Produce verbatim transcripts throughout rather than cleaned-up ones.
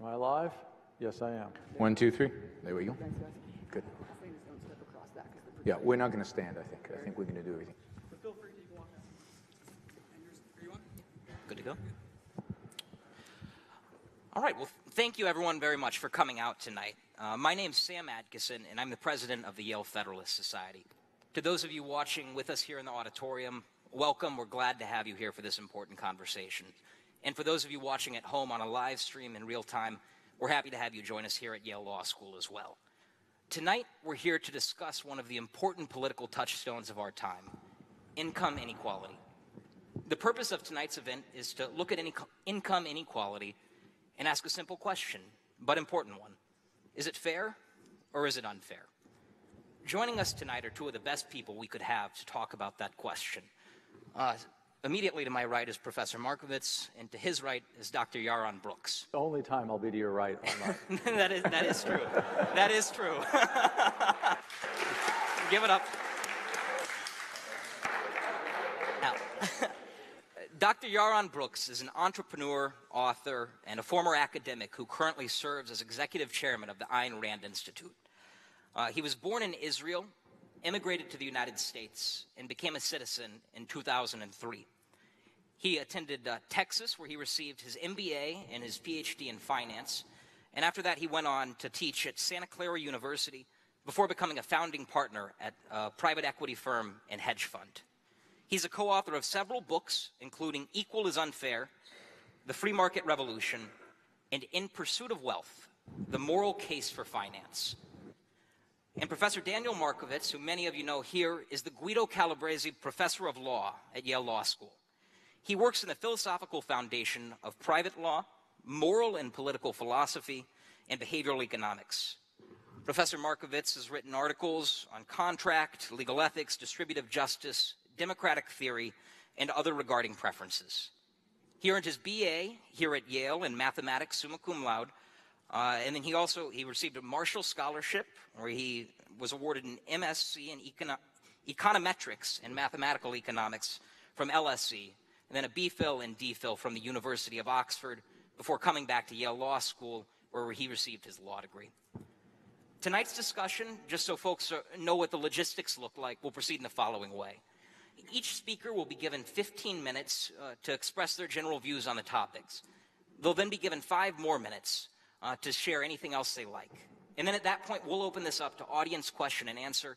Am I live? Yes, I am. One, two, three. There we go. Good. Yeah, we're not going to stand, I think. I think we're going to do everything. Feel free to go on now. Are you on? Good to go. All right. Well, thank you, everyone, very much for coming out tonight. Uh, my name's Sam Adkison, and I'm the president of the Yale Federalist Society. To those of you watching with us here in the auditorium, welcome. We're glad to have you here for this important conversation. And for those of you watching at home on a live stream in real time, we're happy to have you join us here at Yale Law School as well. Tonight, we're here to discuss one of the important political touchstones of our time, income inequality. The purpose of tonight's event is to look at income inequality and ask a simple question, but important one. Is it fair or is it unfair? Joining us tonight are two of the best people we could have to talk about that question. Uh, immediately to my right is Professor Markovits, and to his right is Doctor Yaron Brooks. The only time I'll be to your right. that, is, that is true. That is true. Give it up. Now, Doctor Yaron Brooks is an entrepreneur, author, and a former academic who currently serves as executive chairman of the Ayn Rand Institute. Uh, he was born in Israel, immigrated to the United States, and became a citizen in two thousand three. He attended uh, Texas, where he received his M B A and his P H D in finance, and after that he went on to teach at Santa Clara University before becoming a founding partner at a private equity firm and hedge fund. He's a co-author of several books, including Equal is Unfair, The Free Market Revolution, and In Pursuit of Wealth, The Moral Case for Finance. And Professor Daniel Markovits, who many of you know here, is the Guido Calabresi Professor of Law at Yale Law School. He works in the philosophical foundation of private law, moral and political philosophy, and behavioral economics. Professor Markovits has written articles on contract, legal ethics, distributive justice, democratic theory, and other regarding preferences. He earned his B A here at Yale in mathematics, summa cum laude, Uh, and then he also, he received a Marshall Scholarship, where he was awarded an M S C in econo econometrics and mathematical economics from L S E, and then a B Phil and D Phil from the University of Oxford, before coming back to Yale Law School, where he received his law degree. Tonight's discussion, just so folks are, know what the logistics look like, will proceed in the following way. Each speaker will be given fifteen minutes uh, to express their general views on the topics. They'll then be given five more minutes Uh, to share anything else they like. And then at that point, we'll open this up to audience question and answer,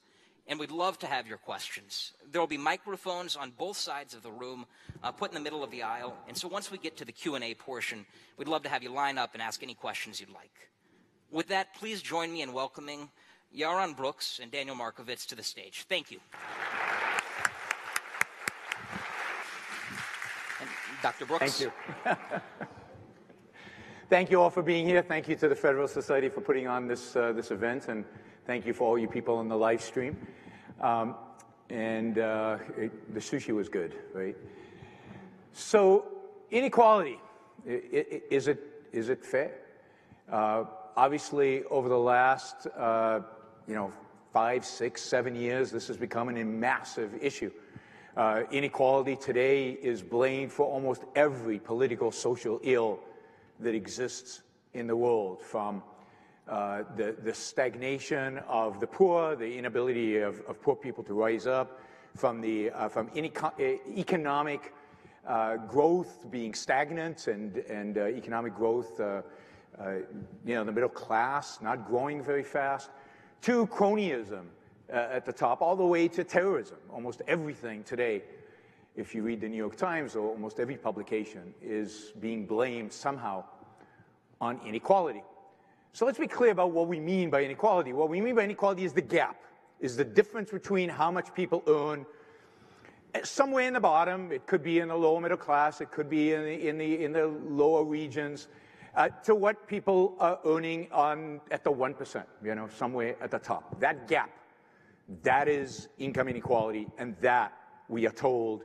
and we'd love to have your questions. There will be microphones on both sides of the room, uh, put in the middle of the aisle, and so once we get to the Q and A portion, we'd love to have you line up and ask any questions you'd like. With that, please join me in welcoming Yaron Brooks and Daniel Markovits to the stage. Thank you. And Doctor Brooks. Thank you. Thank you all for being here. Thank you to the Federalist Society for putting on this, uh, this event, and thank you for all you people in the live stream. Um, and uh, it, the sushi was good, right? So inequality, I, I, is, it, is it fair? Uh, obviously, over the last uh, you know, five, six, seven years, this has become a massive issue. Uh, inequality today is blamed for almost every political social ill that exists in the world, from uh, the, the stagnation of the poor, the inability of, of poor people to rise up, from, the, uh, from economic uh, growth being stagnant and, and uh, economic growth, uh, uh, you know, the middle class not growing very fast, to cronyism uh, at the top, all the way to terrorism. Almost everything today, if you read the New York Times or almost every publication, is being blamed somehow on inequality. So let's be clear about what we mean by inequality. What we mean by inequality is the gap, is the difference between how much people earn somewhere in the bottom. It could be in the lower middle class, it could be in the, in the, in the lower regions, uh, to what people are earning on, at the one percent, you know, somewhere at the top. That gap, that is income inequality, and that, we are told,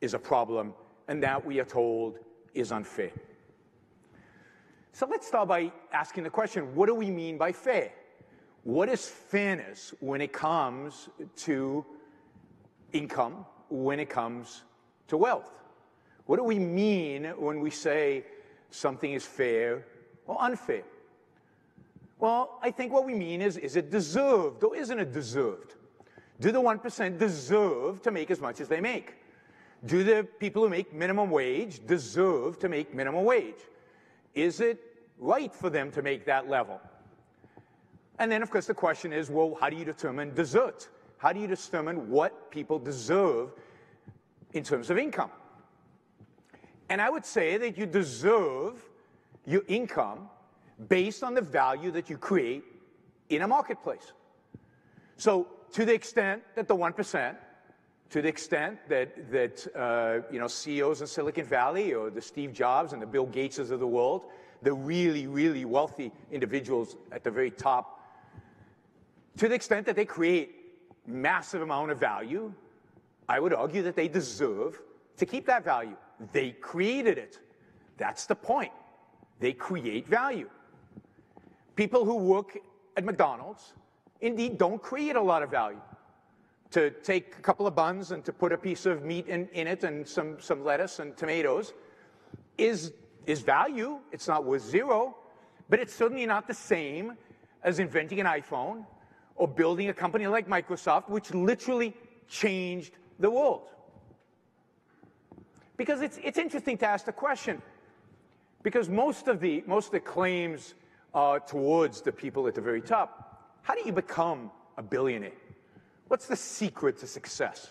is a problem, and that, we are told, is unfair. So let's start by asking the question, what do we mean by fair? What is fairness when it comes to income, when it comes to wealth? What do we mean when we say something is fair or unfair? Well, I think what we mean is, is it deserved or isn't it deserved? Do the one percent deserve to make as much as they make? Do the people who make minimum wage deserve to make minimum wage? Is it right for them to make that level? And then, of course, the question is, well, how do you determine desserts? How do you determine what people deserve in terms of income? And I would say that you deserve your income based on the value that you create in a marketplace. So to the extent that the one percent, to the extent that, that uh, you know, C E Os in Silicon Valley or the Steve Jobs and the Bill Gateses of the world, the really, really wealthy individuals at the very top, to the extent that they create massive amount of value, I would argue that they deserve to keep that value. They created it. That's the point. They create value. People who work at McDonald's indeed don't create a lot of value. To take a couple of buns and to put a piece of meat in, in it and some, some lettuce and tomatoes is, is value. It's not worth zero, but it's certainly not the same as inventing an iPhone or building a company like Microsoft, which literally changed the world. Because it's, it's interesting to ask the question, because most of the, most of the claims are towards the people at the very top. How do you become a billionaire? What's the secret to success?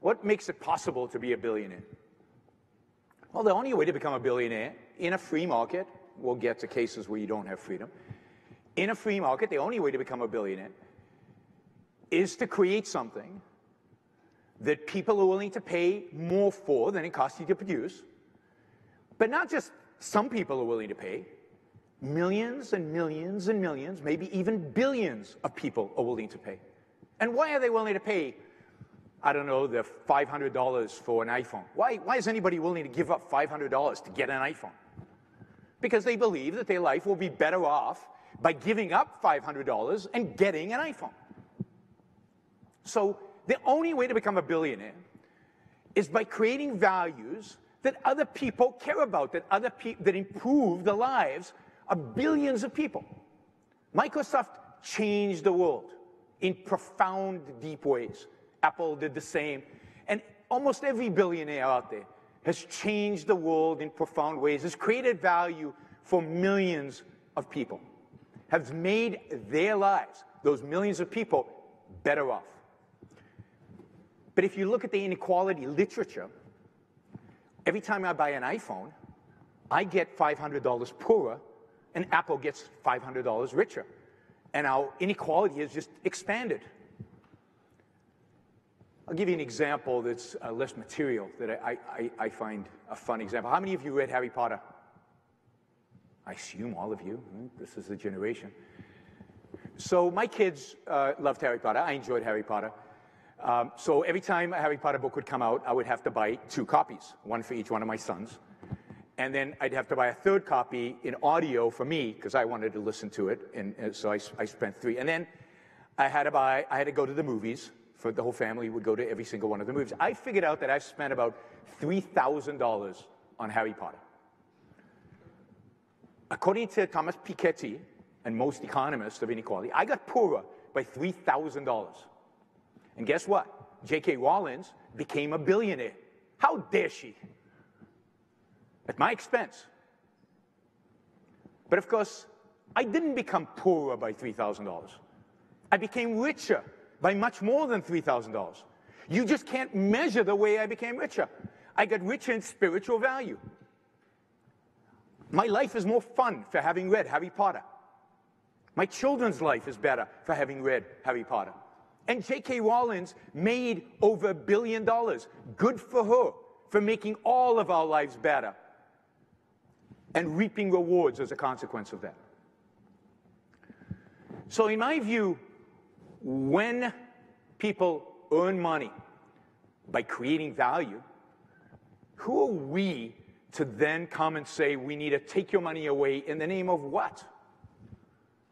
What makes it possible to be a billionaire? Well, the only way to become a billionaire in a free market, we'll get to cases where you don't have freedom, in a free market, the only way to become a billionaire is to create something that people are willing to pay more for than it costs you to produce. But not just some people are willing to pay. Millions and millions and millions, maybe even billions of people are willing to pay. And why are they willing to pay, I don't know, the five hundred dollars for an iPhone? Why, why is anybody willing to give up five hundred dollars to get an iPhone? Because they believe that their life will be better off by giving up five hundred dollars and getting an iPhone. So the only way to become a billionaire is by creating values that other people care about, that, other pe that improve the lives of billions of people. Microsoft changed the world in profound, deep ways. Apple did the same. And almost every billionaire out there has changed the world in profound ways, has created value for millions of people, has made their lives, those millions of people, better off. But if you look at the inequality literature, every time I buy an iPhone, I get five hundred dollars poorer, and Apple gets five hundred dollars richer. And our inequality has just expanded. I'll give you an example that's uh, less material that I, I, I find a fun example. How many of you read Harry Potter? I assume all of you. This is the generation. So my kids uh, loved Harry Potter. I enjoyed Harry Potter. Um, so every time a Harry Potter book would come out, I would have to buy two copies, one for each one of my sons. And then I'd have to buy a third copy in audio for me, because I wanted to listen to it, and, and so I, I spent three. And then I had to buy, I had to go to the movies, for the whole family would go to every single one of the movies. I figured out that I've spent about three thousand dollars on Harry Potter. According to Thomas Piketty, and most economists of inequality, I got poorer by three thousand dollars. And guess what? J K. Rowling became a billionaire. How dare she? At my expense. But of course, I didn't become poorer by three thousand dollars. I became richer by much more than three thousand dollars. You just can't measure the way I became richer. I got richer in spiritual value. My life is more fun for having read Harry Potter. My children's life is better for having read Harry Potter. And J K. Rowling made over a billion dollars. Good for her for making all of our lives better, and reaping rewards as a consequence of that. So in my view, when people earn money by creating value, who are we to then come and say, we need to take your money away in the name of what?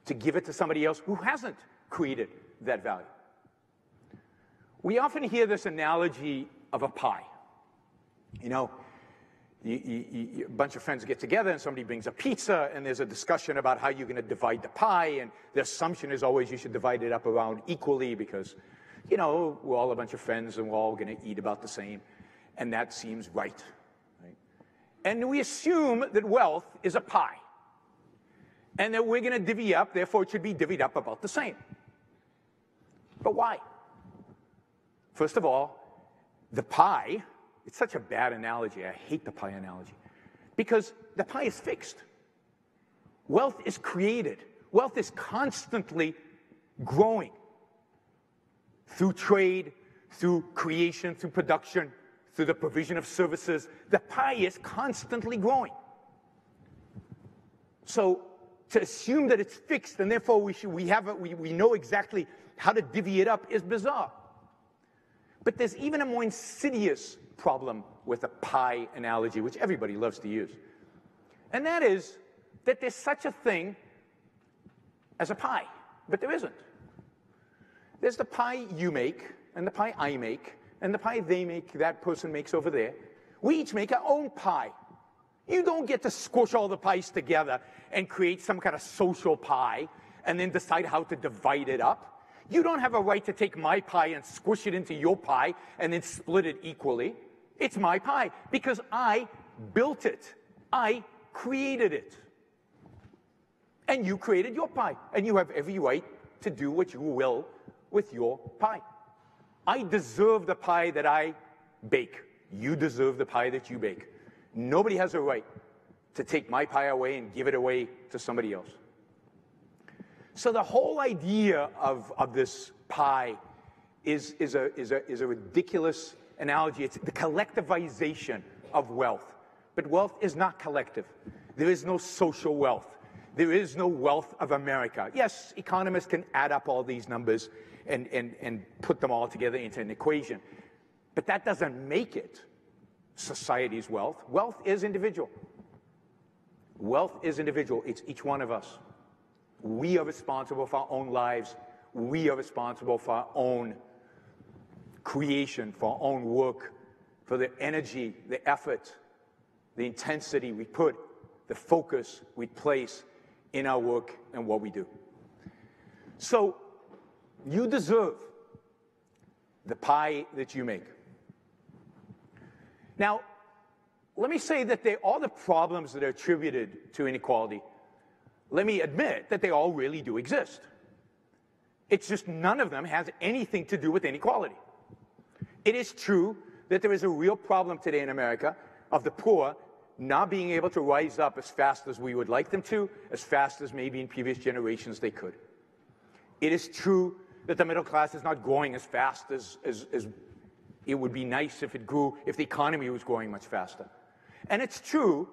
To give it to somebody else who hasn't created that value. We often hear this analogy of a pie. You know, You, you, you, a bunch of friends get together and somebody brings a pizza and there's a discussion about how you're going to divide the pie, and the assumption is always you should divide it up around equally because, you know, we're all a bunch of friends and we're all going to eat about the same, and that seems right, right? And we assume that wealth is a pie and that we're going to divvy up, therefore it should be divvied up about the same. But why? First of all, the pie, it's such a bad analogy. I hate the pie analogy. Because the pie is fixed. Wealth is created. Wealth is constantly growing through trade, through creation, through production, through the provision of services. The pie is constantly growing. So to assume that it's fixed and therefore we, should, we, have a, we, we know exactly how to divvy it up is bizarre. But there's even a more insidious problem with a pie analogy, which everybody loves to use. And that is that there's such a thing as a pie, but there isn't. There's the pie you make, and the pie I make, and the pie they make, that person makes over there. We each make our own pie. You don't get to squish all the pies together and create some kind of social pie and then decide how to divide it up. You don't have a right to take my pie and squish it into your pie and then split it equally. It's my pie because I built it. I created it. And you created your pie. And you have every right to do what you will with your pie. I deserve the pie that I bake. You deserve the pie that you bake. Nobody has a right to take my pie away and give it away to somebody else. So the whole idea of, of this pie is, is, a, is, a, is a ridiculous analogy. It's the collectivization of wealth. But wealth is not collective. There is no social wealth. There is no wealth of America. Yes, economists can add up all these numbers and, and, and put them all together into an equation. But that doesn't make it society's wealth. Wealth is individual. Wealth is individual. It's each one of us. We are responsible for our own lives. We are responsible for our own creation, for our own work, for the energy, the effort, the intensity we put, the focus we place in our work and what we do. So you deserve the pie that you make. Now, let me say that there are all the problems that are attributed to inequality. Let me admit that they all really do exist. It's just none of them has anything to do with inequality. It is true that there is a real problem today in America of the poor not being able to rise up as fast as we would like them to, as fast as maybe in previous generations they could. It is true that the middle class is not growing as fast as, as, as it would be nice if it grew, if the economy was growing much faster. And it's true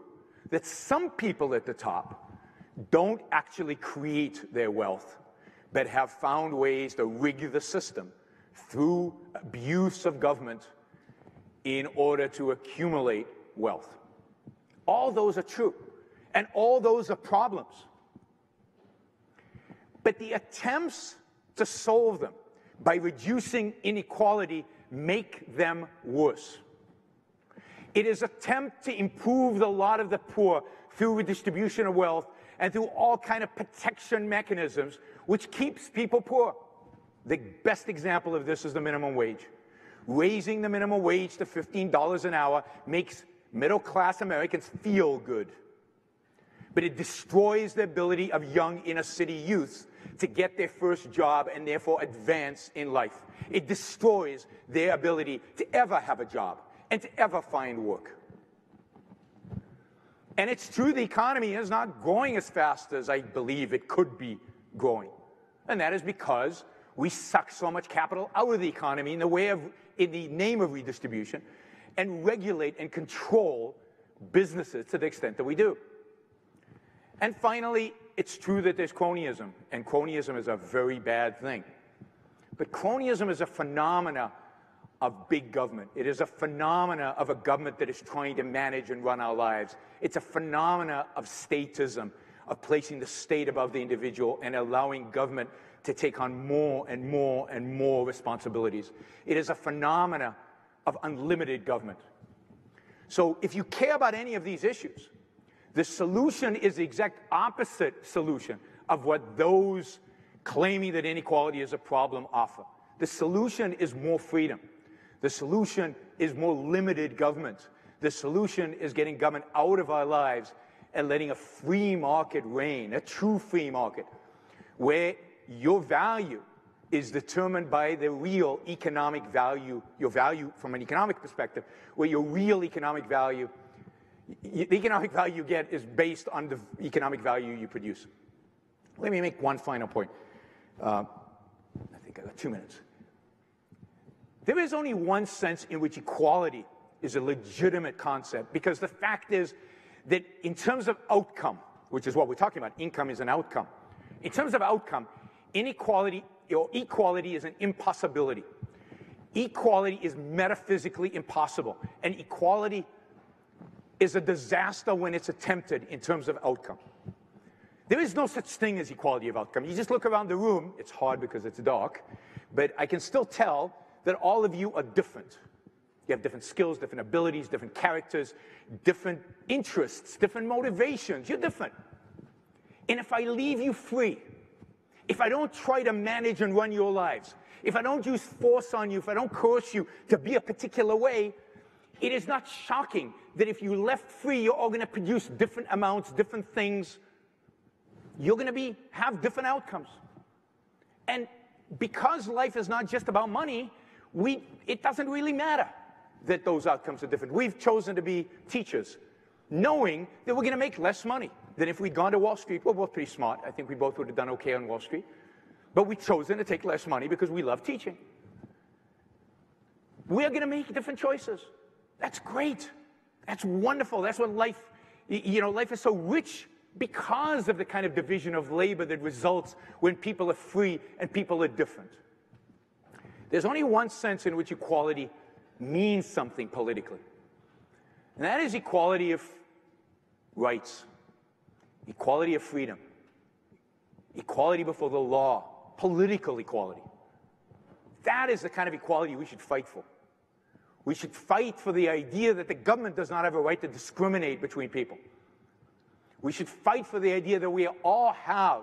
that some people at the top don't actually create their wealth, but have found ways to rig the system through abuse of government in order to accumulate wealth. All those are true, and all those are problems. But the attempts to solve them by reducing inequality make them worse. It is an attempt to improve the lot of the poor through redistribution of wealth and through all kind of protection mechanisms, which keeps people poor. The best example of this is the minimum wage. Raising the minimum wage to fifteen dollars an hour makes middle-class Americans feel good. But it destroys the ability of young inner-city youth to get their first job and therefore advance in life. It destroys their ability to ever have a job and to ever find work. And it's true the economy is not growing as fast as I believe it could be growing. And that is because we suck so much capital out of the economy in the way of, in the name of redistribution, and regulate and control businesses to the extent that we do. And finally, it's true that there's cronyism, and cronyism is a very bad thing. But cronyism is a phenomena of big government. It is a phenomena of a government that is trying to manage and run our lives. It's a phenomena of statism, of placing the state above the individual and allowing government to take on more and more and more responsibilities. It is a phenomena of unlimited government. So if you care about any of these issues, the solution is the exact opposite solution of what those claiming that inequality is a problem offer. The solution is more freedom. The solution is more limited governments. The solution is getting government out of our lives and letting a free market reign, a true free market, where your value is determined by the real economic value, your value from an economic perspective, where your real economic value, the economic value you get is based on the economic value you produce. Let me make one final point. Uh, I think I got two minutes. There is only one sense in which equality is a legitimate concept, because the fact is that in terms of outcome, which is what we're talking about, income is an outcome. In terms of outcome, inequality or equality is an impossibility. Equality is metaphysically impossible, and equality is a disaster when it's attempted in terms of outcome. There is no such thing as equality of outcome. You just look around the room. It's hard because it's dark, but I can still tell that all of you are different. You have different skills, different abilities, different characters, different interests, different motivations. You're different. And if I leave you free, if I don't try to manage and run your lives, if I don't use force on you, if I don't coerce you to be a particular way, it is not shocking that if you left free, you're all going to produce different amounts, different things. You're going to be, have different outcomes. And because life is not just about money, We, it doesn't really matter that those outcomes are different. We've chosen to be teachers, knowing that we're going to make less money than if we'd gone to Wall Street. Well, we're pretty smart. I think we both would have done okay on Wall Street. But we've chosen to take less money because we love teaching. We're going to make different choices. That's great. That's wonderful. That's what life, you know, life is so rich because of the kind of division of labor that results when people are free and people are different. There's only one sense in which equality means something politically, and that is equality of rights, equality of freedom, equality before the law, political equality. That is the kind of equality we should fight for. We should fight for the idea that the government does not have a right to discriminate between people. We should fight for the idea that we all have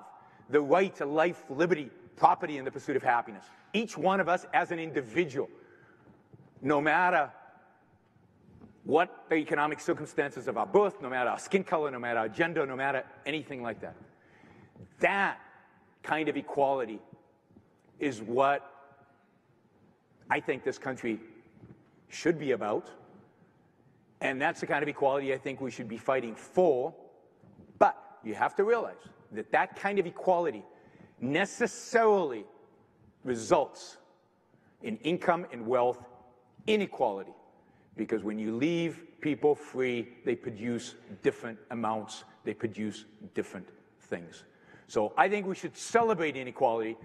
the right to life, liberty, property, and the pursuit of happiness. Each one of us as an individual, no matter what the economic circumstances of our birth, no matter our skin color, no matter our gender, no matter anything like that. That kind of equality is what I think this country should be about. And that's the kind of equality I think we should be fighting for. But you have to realize that that kind of equality necessarily results in income and wealth inequality, because when you leave people free, they produce different amounts, they produce different things. So I think we should celebrate inequality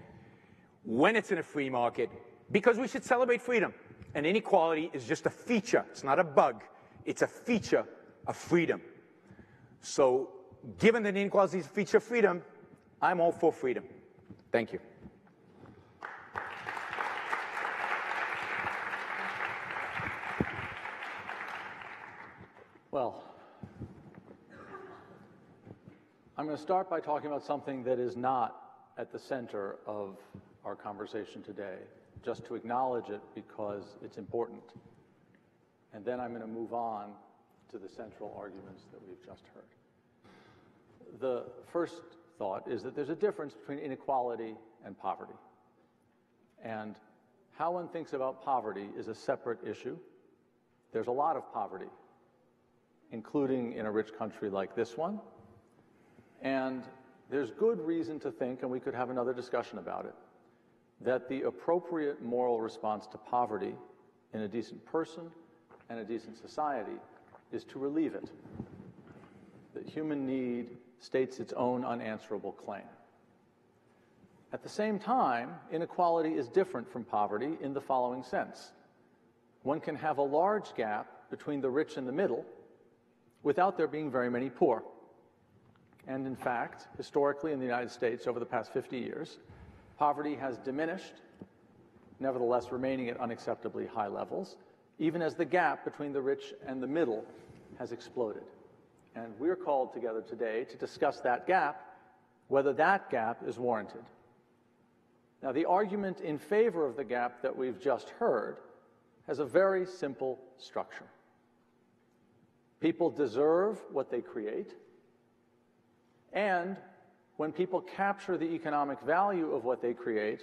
when it's in a free market, because we should celebrate freedom. And inequality is just a feature, it's not a bug, it's a feature of freedom. So given that inequality is a feature of freedom, I'm all for freedom. Thank you. Well, I'm going to start by talking about something that is not at the center of our conversation today, just to acknowledge it because it's important. And then I'm going to move on to the central arguments that we've just heard. The first thought is that there's a difference between inequality and poverty. And how one thinks about poverty is a separate issue. There's a lot of poverty, including in a rich country like this one. And there's good reason to think, and we could have another discussion about it, that the appropriate moral response to poverty in a decent person and a decent society is to relieve it. That human need states its own unanswerable claim. At the same time, inequality is different from poverty in the following sense. One can have a large gap between the rich and the middle without there being very many poor. And in fact, historically in the United States over the past fifty years, poverty has diminished, nevertheless remaining at unacceptably high levels, even as the gap between the rich and the middle has exploded. And we're called together today to discuss that gap, whether that gap is warranted. Now, the argument in favor of the gap that we've just heard has a very simple structure. People deserve what they create, and when people capture the economic value of what they create,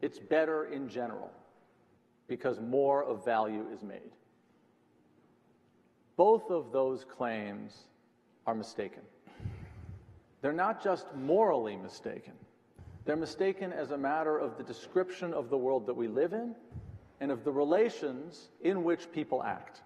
it's better in general, because more of value is made. Both of those claims are mistaken. They're not just morally mistaken. They're mistaken as a matter of the description of the world that we live in and of the relations in which people act.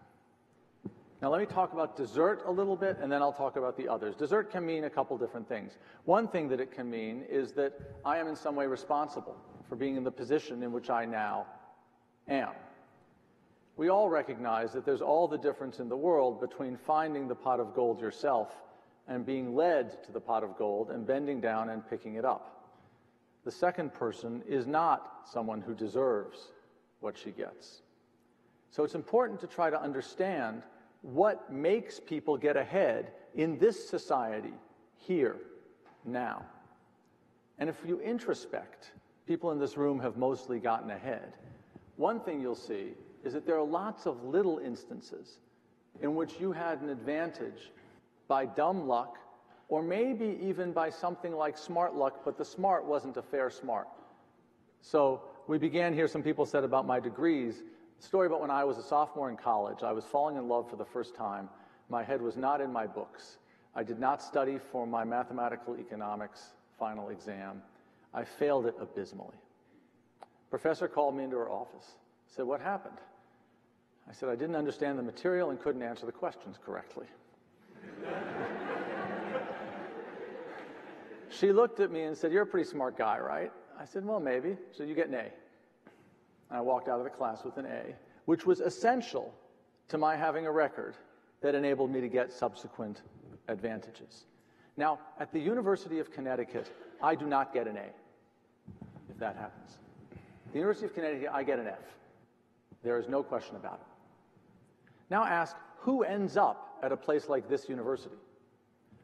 Now let me talk about desert a little bit, and then I'll talk about the others. Desert can mean a couple different things. One thing that it can mean is that I am in some way responsible for being in the position in which I now am. We all recognize that there's all the difference in the world between finding the pot of gold yourself and being led to the pot of gold and bending down and picking it up. The second person is not someone who deserves what she gets. So it's important to try to understand what makes people get ahead in this society, here, now. And if you introspect, people in this room have mostly gotten ahead. One thing you'll see is that there are lots of little instances in which you had an advantage by dumb luck, or maybe even by something like smart luck, but the smart wasn't a fair smart. So we began here, some people said about my degrees, a story about when I was a sophomore in college. I was falling in love for the first time. My head was not in my books. I did not study for my mathematical economics final exam. I failed it abysmally. Professor called me into her office, said, "What happened?" I said, "I didn't understand the material and couldn't answer the questions correctly." She looked at me and said, "You're a pretty smart guy, right?" I said, "Well, maybe." "So you get an A." And I walked out of the class with an A, which was essential to my having a record that enabled me to get subsequent advantages. Now, at the University of Connecticut, I do not get an A, if that happens. At the University of Connecticut, I get an F. There is no question about it. Now ask, who ends up at a place like this university?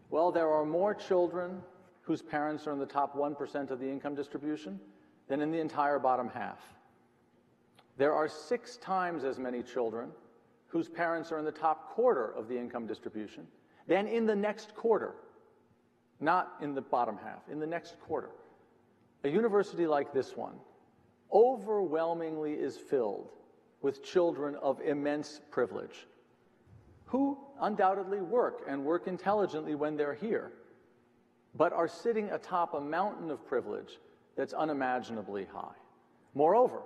Well, there are more children whose parents are in the top one percent of the income distribution than in the entire bottom half. There are six times as many children whose parents are in the top quarter of the income distribution than in the next quarter, not in the bottom half, in the next quarter. A university like this one overwhelmingly is filled with children of immense privilege, who undoubtedly work and work intelligently when they're here, but are sitting atop a mountain of privilege that's unimaginably high. Moreover,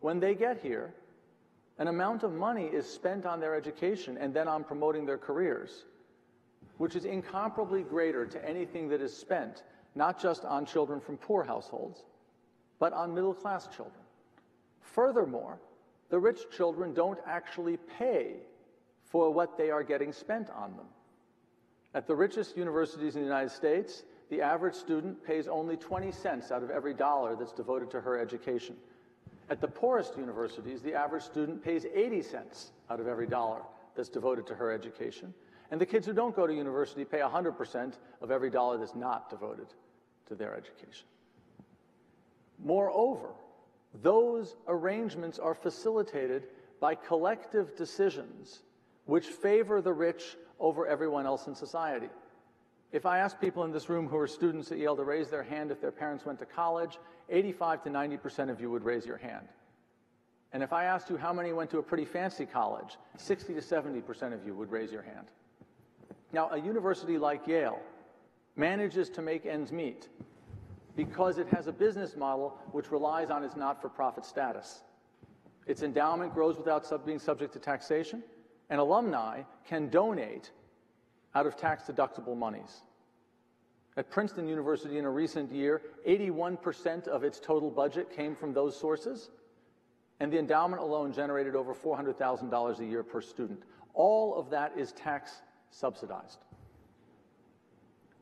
when they get here, an amount of money is spent on their education and then on promoting their careers, which is incomparably greater to anything that is spent, not just on children from poor households, but on middle-class children. Furthermore, the rich children don't actually pay for what they are getting spent on them. At the richest universities in the United States, the average student pays only twenty cents out of every dollar that's devoted to her education. At the poorest universities, the average student pays eighty cents out of every dollar that's devoted to her education. And the kids who don't go to university pay one hundred percent of every dollar that's not devoted to their education. Moreover, those arrangements are facilitated by collective decisions which favor the rich over everyone else in society. If I ask people in this room who are students at Yale to raise their hand if their parents went to college, eighty-five to ninety percent of you would raise your hand. And if I asked you how many went to a pretty fancy college, sixty to seventy percent of you would raise your hand. Now, a university like Yale manages to make ends meet because it has a business model which relies on its not-for-profit status. Its endowment grows without sub- being subject to taxation, and alumni can donate out of tax-deductible monies. At Princeton University in a recent year, eighty-one percent of its total budget came from those sources, and the endowment alone generated over four hundred thousand dollars a year per student. All of that is tax-subsidized.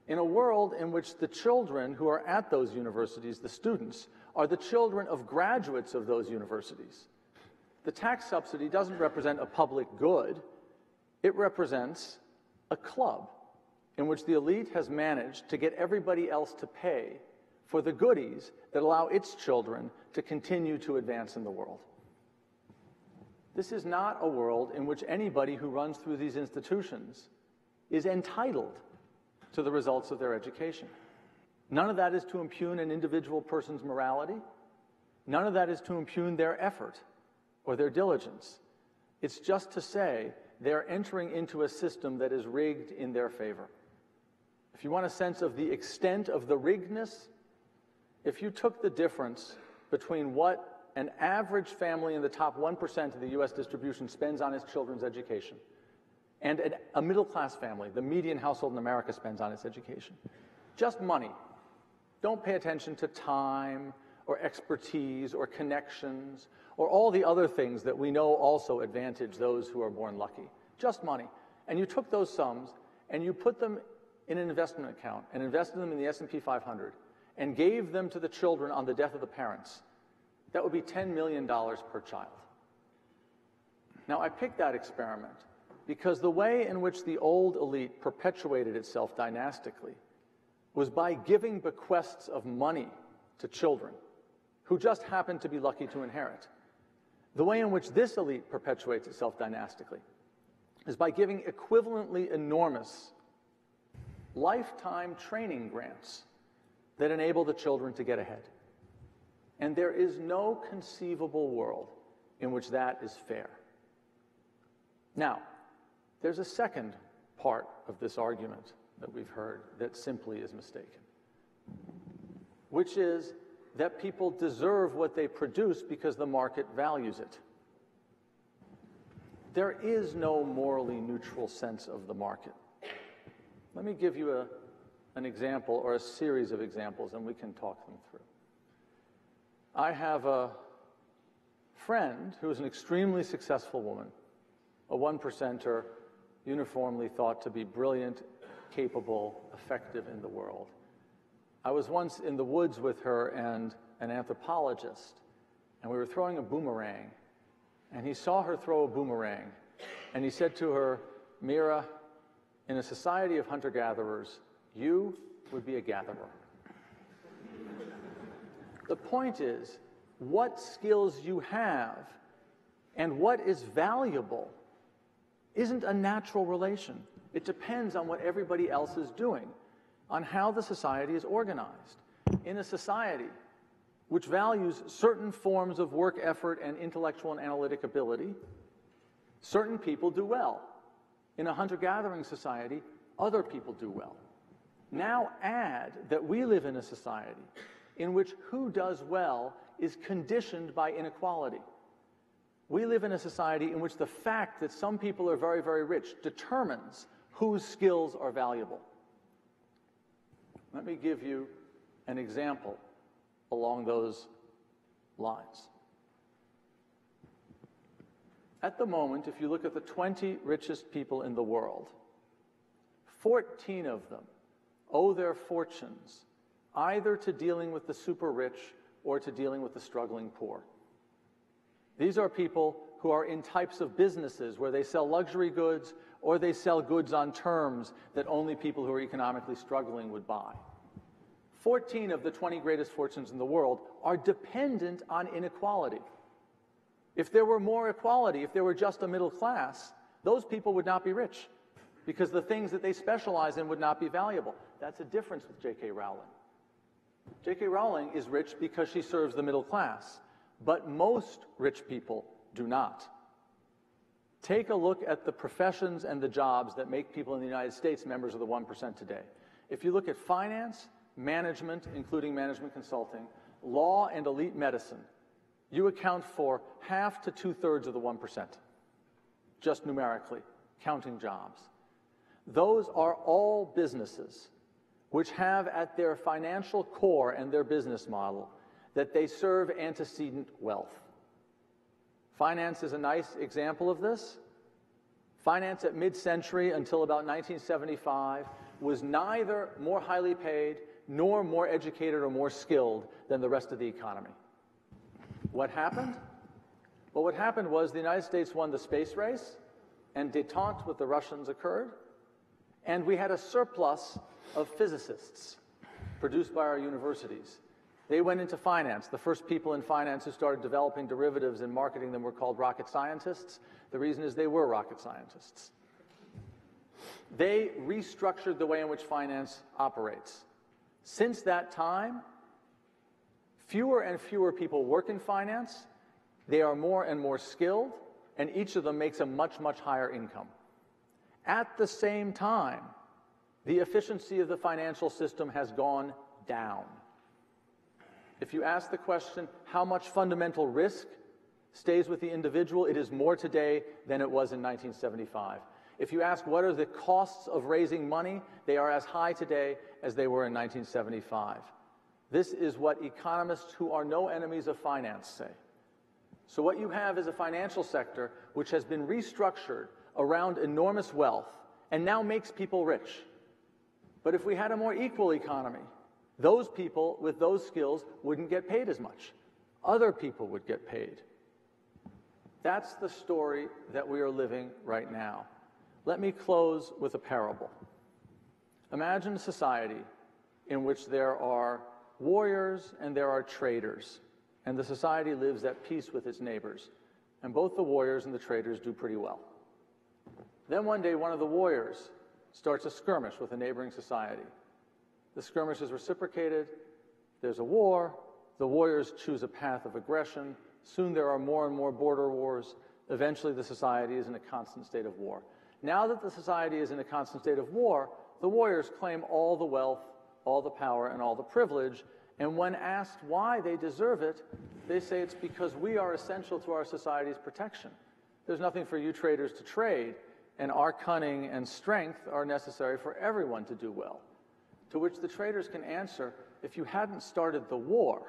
In a world in which the children who are at those universities, the students, are the children of graduates of those universities, the tax subsidy doesn't represent a public good. It represents a club in which the elite has managed to get everybody else to pay for the goodies that allow its children to continue to advance in the world. This is not a world in which anybody who runs through these institutions is entitled to the results of their education. None of that is to impugn an individual person's morality. None of that is to impugn their effort or their diligence. It's just to say they're entering into a system that is rigged in their favor. If you want a sense of the extent of the riggedness, if you took the difference between what an average family in the top one percent of the U S distribution spends on its children's education and a middle-class family, the median household in America, spends on its education, just money. Don't pay attention to time or expertise or connections or all the other things that we know also advantage those who are born lucky. Just money. And you took those sums and you put them in an investment account and invested them in the S and P five hundred and gave them to the children on the death of the parents. That would be ten million dollars per child. Now, I picked that experiment because the way in which the old elite perpetuated itself dynastically was by giving bequests of money to children who just happened to be lucky to inherit. The way in which this elite perpetuates itself dynastically is by giving equivalently enormous lifetime training grants that enable the children to get ahead. And there is no conceivable world in which that is fair. Now, there's a second part of this argument that we've heard that simply is mistaken, which is that people deserve what they produce because the market values it. There is no morally neutral sense of the market. Let me give you a, an example or a series of examples, and we can talk them through. I have a friend who is an extremely successful woman, a one percenter uniformly thought to be brilliant, capable, effective in the world. I was once in the woods with her and an anthropologist, and we were throwing a boomerang, and he saw her throw a boomerang, and he said to her, "Mira, in a society of hunter-gatherers, you would be a gatherer." The point is, what skills you have and what is valuable isn't a natural relation. It depends on what everybody else is doing, on how the society is organized. In a society which values certain forms of work effort and intellectual and analytic ability, certain people do well. In a hunter-gathering society, other people do well. Now add that we live in a society in which who does well is conditioned by inequality. We live in a society in which the fact that some people are very, very rich determines whose skills are valuable. Let me give you an example along those lines. At the moment, if you look at the twenty richest people in the world, fourteen of them owe their fortunes either to dealing with the super rich or to dealing with the struggling poor. These are people who are in types of businesses where they sell luxury goods or they sell goods on terms that only people who are economically struggling would buy. fourteen of the twenty greatest fortunes in the world are dependent on inequality. If there were more equality, if there were just a middle class, those people would not be rich because the things that they specialize in would not be valuable. That's a difference with J K. Rowling. J K. Rowling is rich because she serves the middle class, but most rich people do not. Take a look at the professions and the jobs that make people in the United States members of the one percent today. If you look at finance, management, including management consulting, law, and elite medicine, you account for half to two-thirds of the one percent, just numerically, counting jobs. Those are all businesses which have at their financial core and their business model that they serve antecedent wealth. Finance is a nice example of this. Finance at mid-century until about nineteen seventy-five was neither more highly paid nor more educated or more skilled than the rest of the economy. What happened? But what happened was the United States won the space race, and détente with the Russians occurred, and we had a surplus of physicists produced by our universities. They went into finance. The first people in finance who started developing derivatives and marketing them were called rocket scientists. The reason is they were rocket scientists. They restructured the way in which finance operates. Since that time, fewer and fewer people work in finance. They are more and more skilled, and each of them makes a much, much higher income. At the same time, the efficiency of the financial system has gone down. If you ask the question, how much fundamental risk stays with the individual, it is more today than it was in nineteen seventy-five. If you ask what are the costs of raising money, they are as high today as they were in nineteen seventy-five. This is what economists who are no enemies of finance say. So what you have is a financial sector which has been restructured around enormous wealth and now makes people rich. But if we had a more equal economy, those people with those skills wouldn't get paid as much. Other people would get paid. That's the story that we are living right now. Let me close with a parable. Imagine a society in which there are warriors and there are traders, and the society lives at peace with its neighbors, and both the warriors and the traders do pretty well. Then one day one of the warriors starts a skirmish with a neighboring society. The skirmish is reciprocated, there's a war, the warriors choose a path of aggression, soon there are more and more border wars, eventually the society is in a constant state of war. Now that the society is in a constant state of war, the warriors claim all the wealth, all the power, and all the privilege, and when asked why they deserve it, they say it's because we are essential to our society's protection. There's nothing for you traders to trade, and our cunning and strength are necessary for everyone to do well. To which the traders can answer, if you hadn't started the war,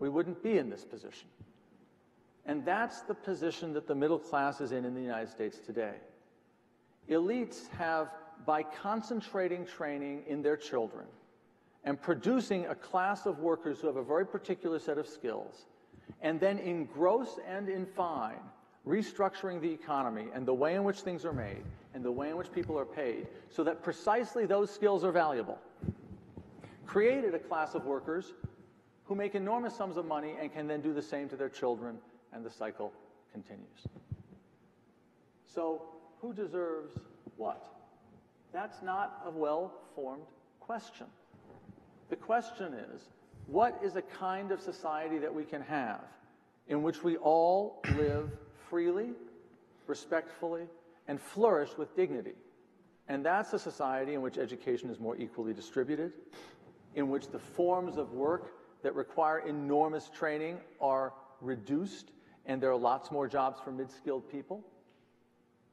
we wouldn't be in this position. And that's the position that the middle class is in in the United States today. Elites have, by concentrating training in their children and producing a class of workers who have a very particular set of skills, and then in gross and in fine, restructuring the economy and the way in which things are made and the way in which people are paid so that precisely those skills are valuable, created a class of workers who make enormous sums of money and can then do the same to their children, and the cycle continues. So who deserves what? That's not a well-formed question. The question is, what is a kind of society that we can have in which we all live freely, respectfully, and flourish with dignity? And that's a society in which education is more equally distributed, in which the forms of work that require enormous training are reduced, and there are lots more jobs for mid-skilled people,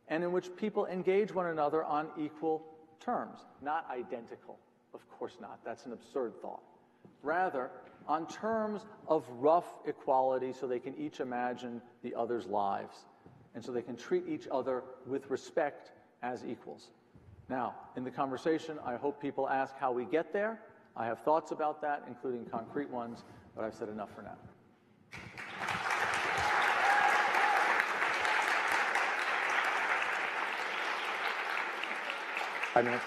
and in which people engage one another on equal terms, not identical. Of course not. That's an absurd thought. Rather, on terms of rough equality so they can each imagine the other's lives and so they can treat each other with respect as equals. Now, in the conversation, I hope people ask how we get there. I have thoughts about that, including concrete ones, but I've said enough for now. Five minutes.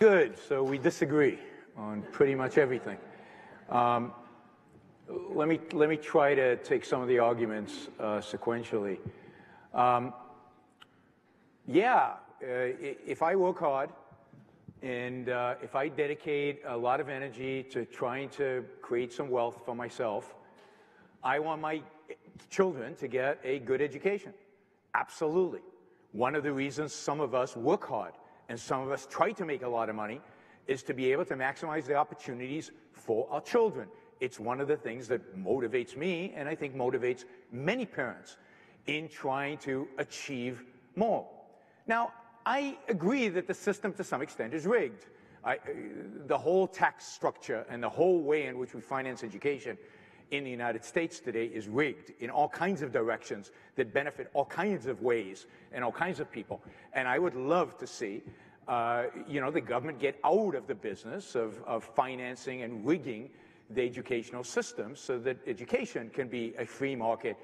Good, so we disagree on pretty much everything. Um, let me, let me try to take some of the arguments uh, sequentially. Um, yeah, uh, if I work hard and uh, if I dedicate a lot of energy to trying to create some wealth for myself, I want my children to get a good education. Absolutely. One of the reasons some of us work hard and some of us try to make a lot of money is to be able to maximize the opportunities for our children. It's one of the things that motivates me, and I think motivates many parents in trying to achieve more. Now, I agree that the system to some extent is rigged. I, the whole tax structure and the whole way in which we finance education in the United States today is rigged in all kinds of directions that benefit all kinds of ways and all kinds of people. And I would love to see uh, you know, the government get out of the business of, of financing and rigging the educational system so that education can be a free market,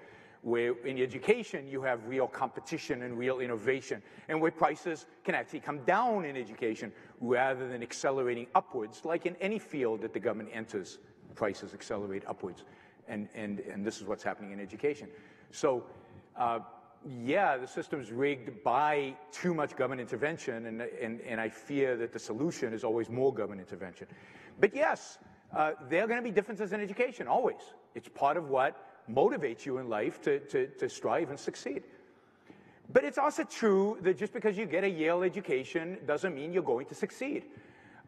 where in education you have real competition and real innovation, and where prices can actually come down in education rather than accelerating upwards. Like in any field that the government enters, prices accelerate upwards, and, and, and this is what's happening in education. So, uh, yeah, the system's rigged by too much government intervention, and, and, and I fear that the solution is always more government intervention. But yes, uh, there are going to be differences in education, always. It's part of what motivates you in life to, to, to strive and succeed. But it's also true that just because you get a Yale education doesn't mean you're going to succeed.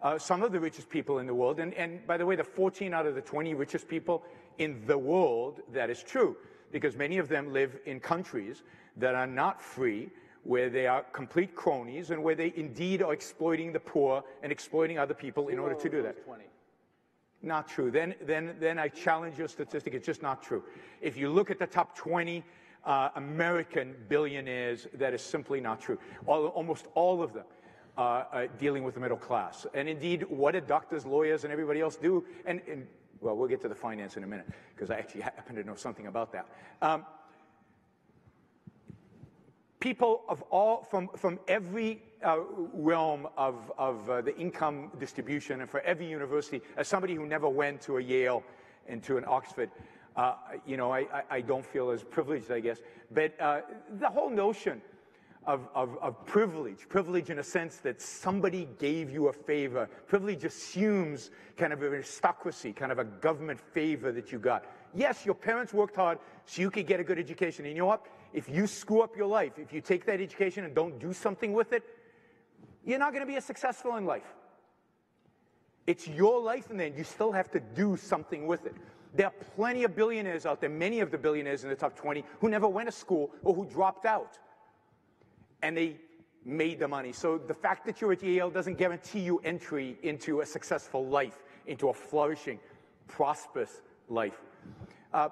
Uh, some of the richest people in the world, and, and by the way, the fourteen out of the twenty richest people in the world, that is true, because many of them live in countries that are not free, where they are complete cronies, and where they indeed are exploiting the poor and exploiting other people in order to do that. twenty. Not true. Then, then, then I challenge your statistic. It's just not true. If you look at the top twenty uh, American billionaires, that is simply not true. All, almost all of them uh, are dealing with the middle class. And indeed, what do doctors, lawyers, and everybody else do? And, and well, we'll get to the finance in a minute, because I actually happen to know something about that. Um, people of all, from, from every uh, realm of, of uh, the income distribution, and for every university, as somebody who never went to a Yale and to an Oxford, uh, you know, I, I, I don't feel as privileged, I guess. But uh, the whole notion of, of, of privilege, privilege in a sense that somebody gave you a favor, privilege assumes kind of an aristocracy, kind of a government favor that you got. Yes, your parents worked hard so you could get a good education. And you know what? If you screw up your life, if you take that education and don't do something with it, you're not going to be as successful in life. It's your life, and then you still have to do something with it. There are plenty of billionaires out there, many of the billionaires in the top twenty, who never went to school or who dropped out, and they made the money. So the fact that you're at Yale doesn't guarantee you entry into a successful life, into a flourishing, prosperous life. Uh,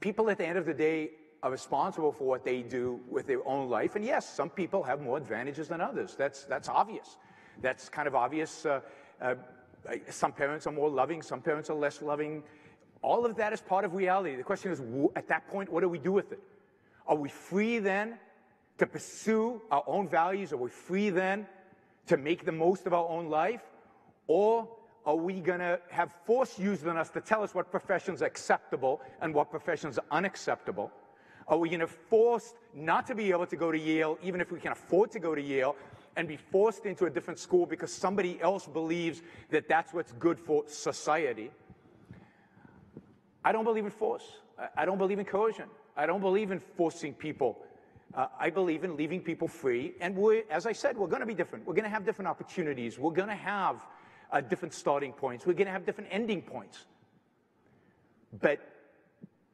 people at the end of the day are responsible for what they do with their own life. And yes, some people have more advantages than others. That's, that's obvious. That's kind of obvious. Uh, uh, some parents are more loving. Some parents are less loving. All of that is part of reality. The question is, at that point, what do we do with it? Are we free then to pursue our own values? Are we free then to make the most of our own life? Or are we going to have force used on us to tell us what professions are acceptable and what professions are unacceptable? Are we going to be forced not to be able to go to Yale, even if we can afford to go to Yale, and be forced into a different school because somebody else believes that that's what's good for society? I don't believe in force. I don't believe in coercion. I don't believe in forcing people. Uh, I believe in leaving people free. And we're, as I said, we're going to be different. We're going to have different opportunities. We're going to have uh, different starting points. We're going to have different ending points. But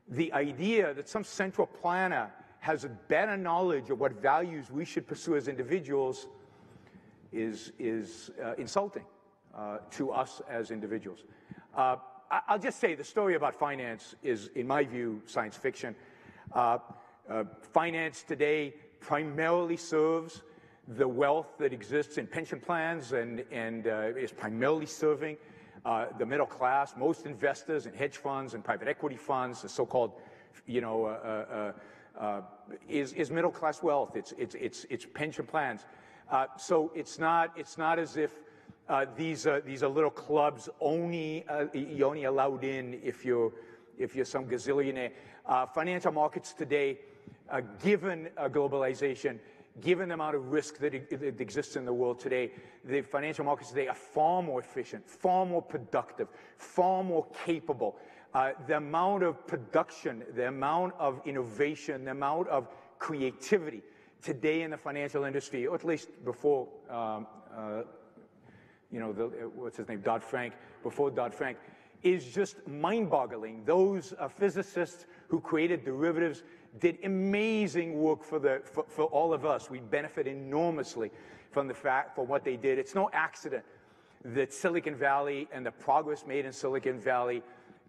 the idea that some central planner has a better knowledge of what values we should pursue as individuals is, is uh, insulting uh, to us as individuals. Uh, I'll just say the story about finance is, in my view, science fiction. Uh, uh, finance today primarily serves the wealth that exists in pension plans and, and uh, is primarily serving Uh, the middle class. Most investors and hedge funds and private equity funds, the so-called, you know, uh, uh, uh, is, is middle class wealth. It's it's it's it's pension plans. Uh, so it's not it's not as if uh, these are, these are little clubs only uh, you're only allowed in if you're if you're some gazillionaire. Uh, financial markets today, uh, given uh, globalization, given the amount of risk that, it, that exists in the world today, the financial markets today are far more efficient, far more productive, far more capable. Uh, the amount of production, the amount of innovation, the amount of creativity today in the financial industry, or at least before, um, uh, you know, the, uh, what's his name, Dodd-Frank, before Dodd-Frank, is just mind-boggling. Those uh, physicists who created derivatives did amazing work for, the, for, for all of us. We benefit enormously from the fact, for what they did. It's no accident that Silicon Valley and the progress made in Silicon Valley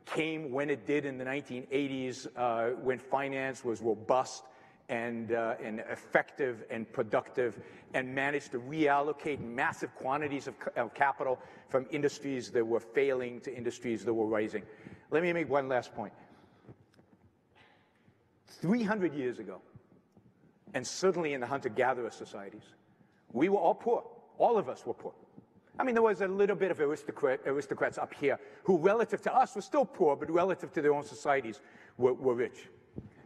came when it did in the nineteen eighties, uh, when finance was robust and, uh, and effective and productive, and managed to reallocate massive quantities of, of capital from industries that were failing to industries that were rising. Let me make one last point. three hundred years ago, and certainly in the hunter-gatherer societies, we were all poor. All of us were poor. I mean, there was a little bit of aristocrat, aristocrats up here who, relative to us, were still poor, but relative to their own societies, were, were rich.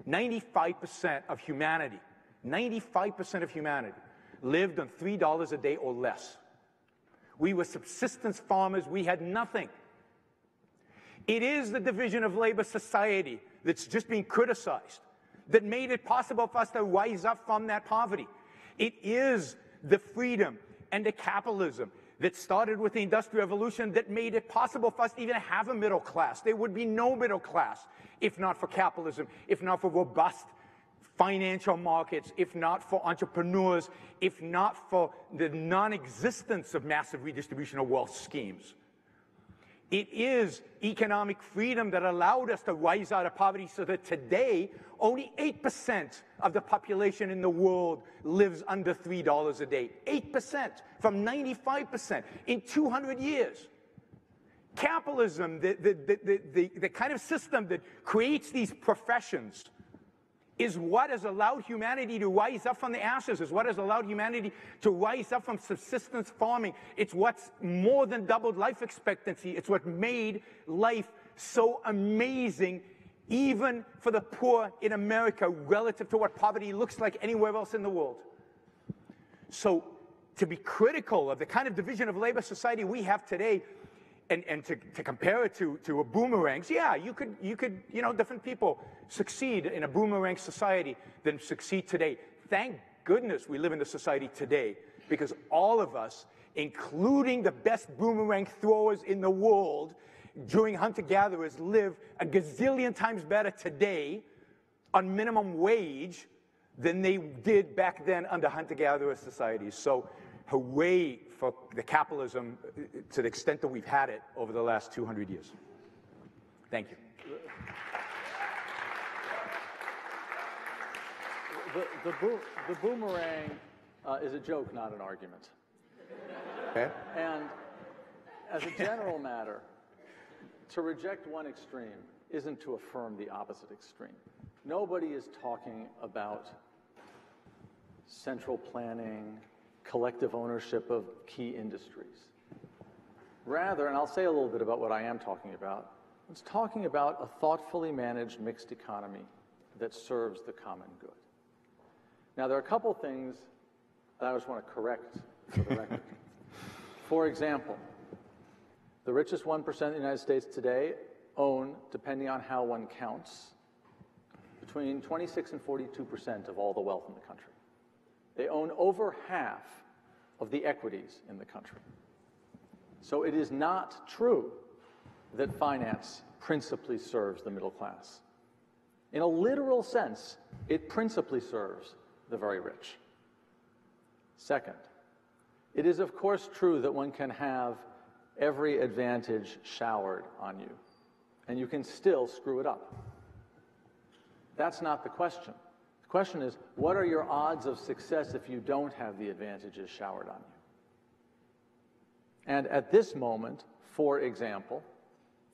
ninety-five percent of humanity, ninety-five percent of humanity lived on three dollars a day or less. We were subsistence farmers. We had nothing. It is the division of labor society that's just being criticized that made it possible for us to rise up from that poverty. It is the freedom and the capitalism that started with the Industrial Revolution that made it possible for us to even have a middle class. There would be no middle class if not for capitalism, if not for robust financial markets, if not for entrepreneurs, if not for the non-existence of massive redistribution of wealth schemes. It is economic freedom that allowed us to rise out of poverty so that today only eight percent of the population in the world lives under three dollars a day. eight percent from ninety-five percent in two hundred years. Capitalism, the, the, the, the, the kind of system that creates these professions, is what has allowed humanity to rise up from the ashes, is what has allowed humanity to rise up from subsistence farming. It's what's more than doubled life expectancy. It's what made life so amazing, even for the poor in America, relative to what poverty looks like anywhere else in the world. So to be critical of the kind of division of labor society we have today, And, and to, to compare it to, to a boomerang, yeah, you could, you could, you know, different people succeed in a boomerang society than succeed today. Thank goodness we live in a society today, because all of us, including the best boomerang throwers in the world during hunter-gatherers, live a gazillion times better today on minimum wage than they did back then under hunter-gatherer societies. So hooray for the capitalism to the extent that we've had it over the last two hundred years. Thank you. The, the, bo the boomerang uh, is a joke, not an argument. Okay. And as a general matter, to reject one extreme isn't to affirm the opposite extreme. Nobody is talking about central planning, collective ownership of key industries. Rather, and I'll say a little bit about what I am talking about, it's talking about a thoughtfully managed mixed economy that serves the common good. Now, there are a couple things that I just want to correct for the record. For example, the richest one percent of the United States today own, depending on how one counts, between twenty-six and forty-two percent of all the wealth in the country. They own over half of the equities in the country. So it is not true that finance principally serves the middle class. In a literal sense, it principally serves the very rich. Second, it is of course true that one can have every advantage showered on you, and you can still screw it up. That's not the question. The question is, what are your odds of success if you don't have the advantages showered on you? And at this moment, for example,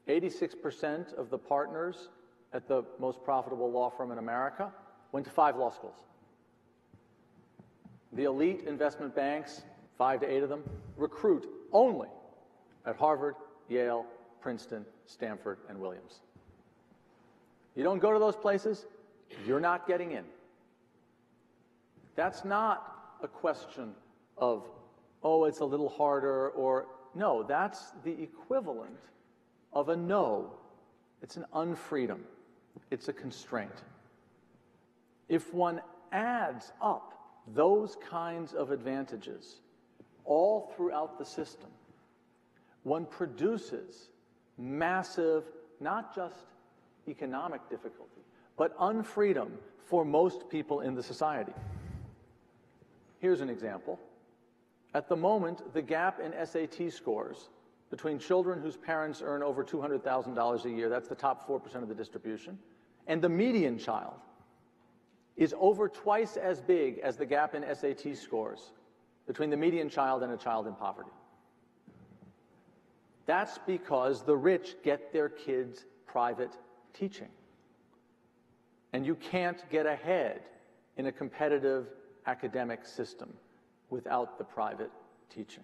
eighty-six percent of the partners at the most profitable law firm in America went to five law schools. The elite investment banks, five to eight of them, recruit only at Harvard, Yale, Princeton, Stanford, and Williams. You don't go to those places, you're not getting in. That's not a question of, oh, it's a little harder, or no, that's the equivalent of a no. It's an unfreedom. It's a constraint. If one adds up those kinds of advantages all throughout the system, one produces massive, not just economic difficulty, but unfreedom for most people in the society. Here's an example. At the moment, the gap in S A T scores between children whose parents earn over two hundred thousand dollars a year, that's the top four percent of the distribution, and the median child is over twice as big as the gap in S A T scores between the median child and a child in poverty. That's because the rich get their kids private teaching. And you can't get ahead in a competitive academic system without the private teaching.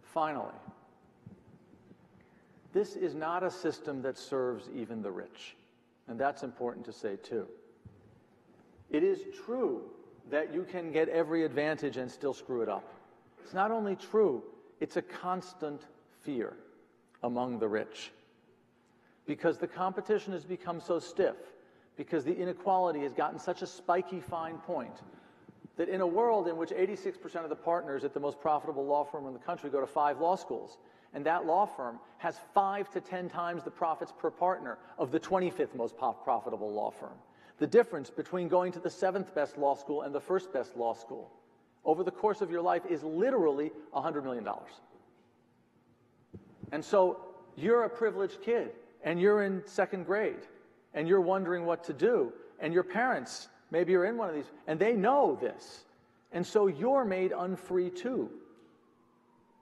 Finally, this is not a system that serves even the rich, and that's important to say too. It is true that you can get every advantage and still screw it up. It's not only true, it's a constant fear among the rich, because the competition has become so stiff, because the inequality has gotten such a spiky fine point, that in a world in which eighty-six percent of the partners at the most profitable law firm in the country go to five law schools, and that law firm has five to ten times the profits per partner of the twenty-fifth most profitable law firm. The difference between going to the seventh best law school and the first best law school over the course of your life is literally one hundred million dollars. And so you're a privileged kid, and you're in second grade, and you're wondering what to do, and your parents maybe are in one of these, and they know this. And so you're made unfree too,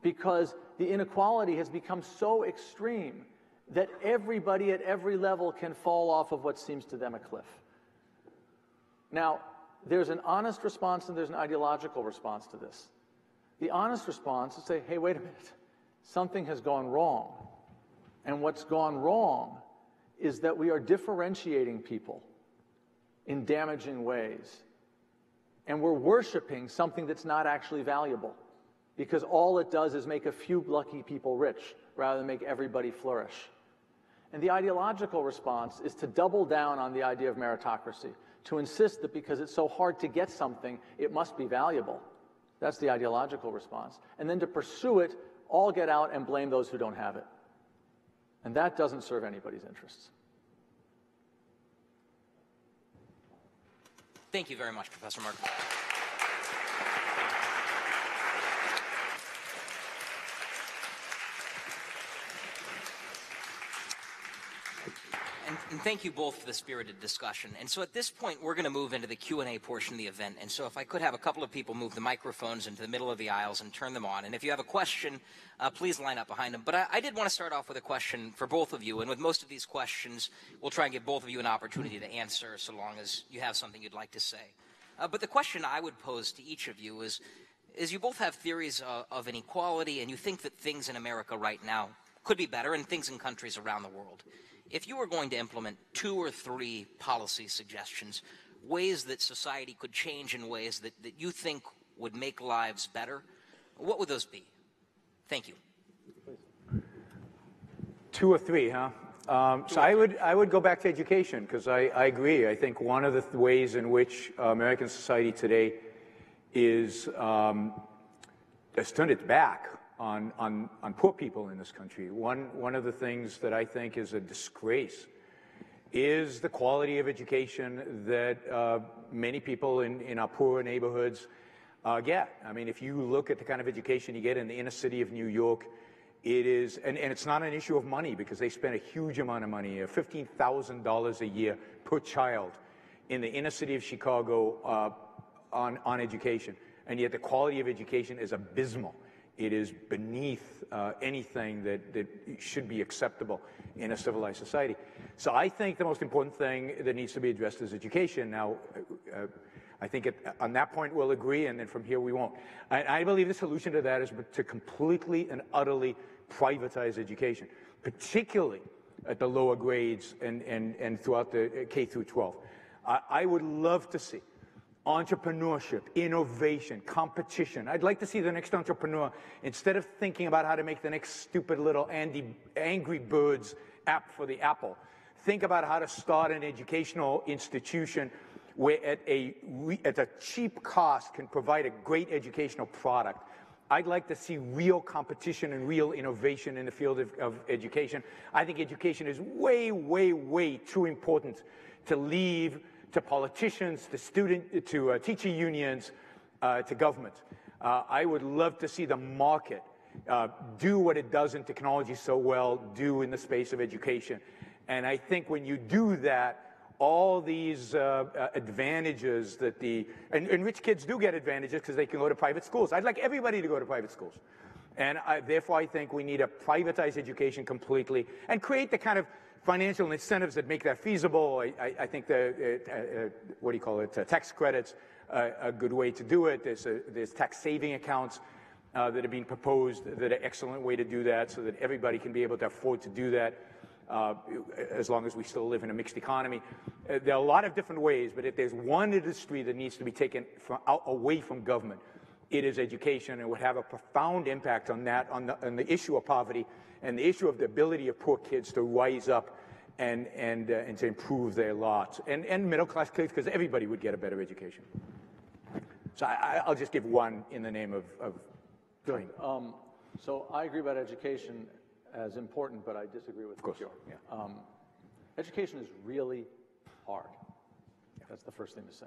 because the inequality has become so extreme that everybody at every level can fall off of what seems to them a cliff. Now, there's an honest response and there's an ideological response to this. The honest response is to say, hey, wait a minute, something has gone wrong. And what's gone wrong is that we are differentiating people in damaging ways. And we're worshiping something that's not actually valuable, because all it does is make a few lucky people rich rather than make everybody flourish. And the ideological response is to double down on the idea of meritocracy, to insist that because it's so hard to get something, it must be valuable. That's the ideological response. And then to pursue it, all get out and blame those who don't have it. And that doesn't serve anybody's interests. Thank you very much, Professor Markovits. And thank you both for the spirited discussion. And so at this point, we're going to move into the Q and A portion of the event. And so if I could have a couple of people move the microphones into the middle of the aisles and turn them on. And if you have a question, uh, please line up behind them. But I, I did want to start off with a question for both of you. And with most of these questions, we'll try and give both of you an opportunity to answer so long as you have something you'd like to say. Uh, but the question I would pose to each of you is, is you both have theories of, of inequality, and you think that things in America right now could be better and things in countries around the world. If you were going to implement two or three policy suggestions, ways that society could change in ways that, that you think would make lives better, what would those be? Thank you. Two or three, huh? Um, so I would, I would go back to education, because I, I agree. I think one of the th ways in which uh, American society today is, um, has turned its back On, on, on poor people in this country. One, one of the things that I think is a disgrace is the quality of education that uh, many people in, in our poorer neighborhoods uh, get. I mean, if you look at the kind of education you get in the inner city of New York, it is, and, and it's not an issue of money, because they spend a huge amount of money, fifteen thousand dollars a year per child in the inner city of Chicago uh, on, on education. And yet the quality of education is abysmal. It is beneath uh, anything that, that should be acceptable in a civilized society. So I think the most important thing that needs to be addressed is education. Now, uh, I think it, on that point we'll agree, and then from here we won't. I, I believe the solution to that is to completely and utterly privatize education, particularly at the lower grades and, and, and throughout the K through twelve. I, I would love to see entrepreneurship, innovation, competition. I'd like to see the next entrepreneur, instead of thinking about how to make the next stupid little Andy, Angry Birds app for the Apple, think about how to start an educational institution where at a, at a cheap cost can provide a great educational product. I'd like to see real competition and real innovation in the field of, of education. I think education is way, way, way too important to leave to politicians, to student, to uh, teacher unions, uh, to government. Uh, I would love to see the market uh, do what it does in technology so well, do in the space of education. And I think when you do that, all these uh, uh, advantages that the, and, and rich kids do get advantages because they can go to private schools. I'd like everybody to go to private schools. And I, therefore, I think we need to privatize education completely and create the kind of financial incentives that make that feasible. I, I, I think the, uh, uh, what do you call it, uh, tax credits, uh, a good way to do it. There's, a, there's tax saving accounts uh, that are being proposed that are an excellent way to do that so that everybody can be able to afford to do that. Uh, as long as we still live in a mixed economy. Uh, there are a lot of different ways, but if there's one industry that needs to be taken from, out, away from government, it is education, and it would have a profound impact on that, on the, on the issue of poverty and the issue of the ability of poor kids to rise up and, and, uh, and to improve their lots, and, and middle-class kids, because everybody would get a better education. So I, I'll just give one in the name of, of doing. Um, so I agree about education as important, but I disagree with you. Yeah. Um, education is really hard. Yeah. That's the first thing to say.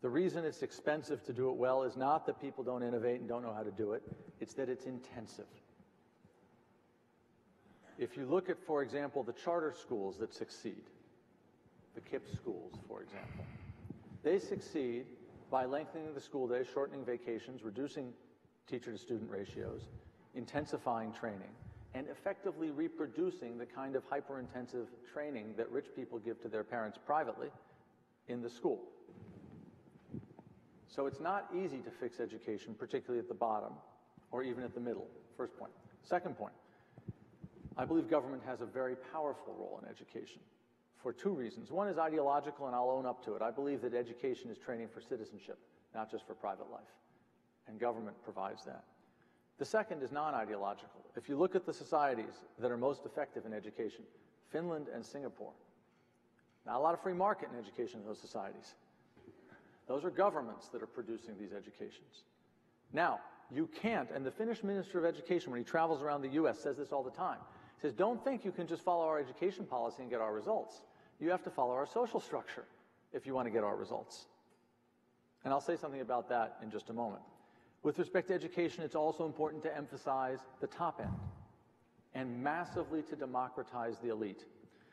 The reason it's expensive to do it well is not that people don't innovate and don't know how to do it, it's that it's intensive. If you look at, for example, the charter schools that succeed, the K I P schools, for example, they succeed by lengthening the school day, shortening vacations, reducing teacher-to-student ratios, intensifying training, and effectively reproducing the kind of hyper-intensive training that rich people give to their parents privately in the school. So it's not easy to fix education, particularly at the bottom or even at the middle, first point. Second point, I believe government has a very powerful role in education for two reasons. One is ideological, and I'll own up to it. I believe that education is training for citizenship, not just for private life, and government provides that. The second is non-ideological. If you look at the societies that are most effective in education, Finland and Singapore, not a lot of free market in education in those societies. Those are governments that are producing these educations. Now, you can't, and the Finnish Minister of Education, when he travels around the U S, says this all the time. He says, don't think you can just follow our education policy and get our results. You have to follow our social structure if you want to get our results. And I'll say something about that in just a moment. With respect to education, it's also important to emphasize the top end and massively to democratize the elite.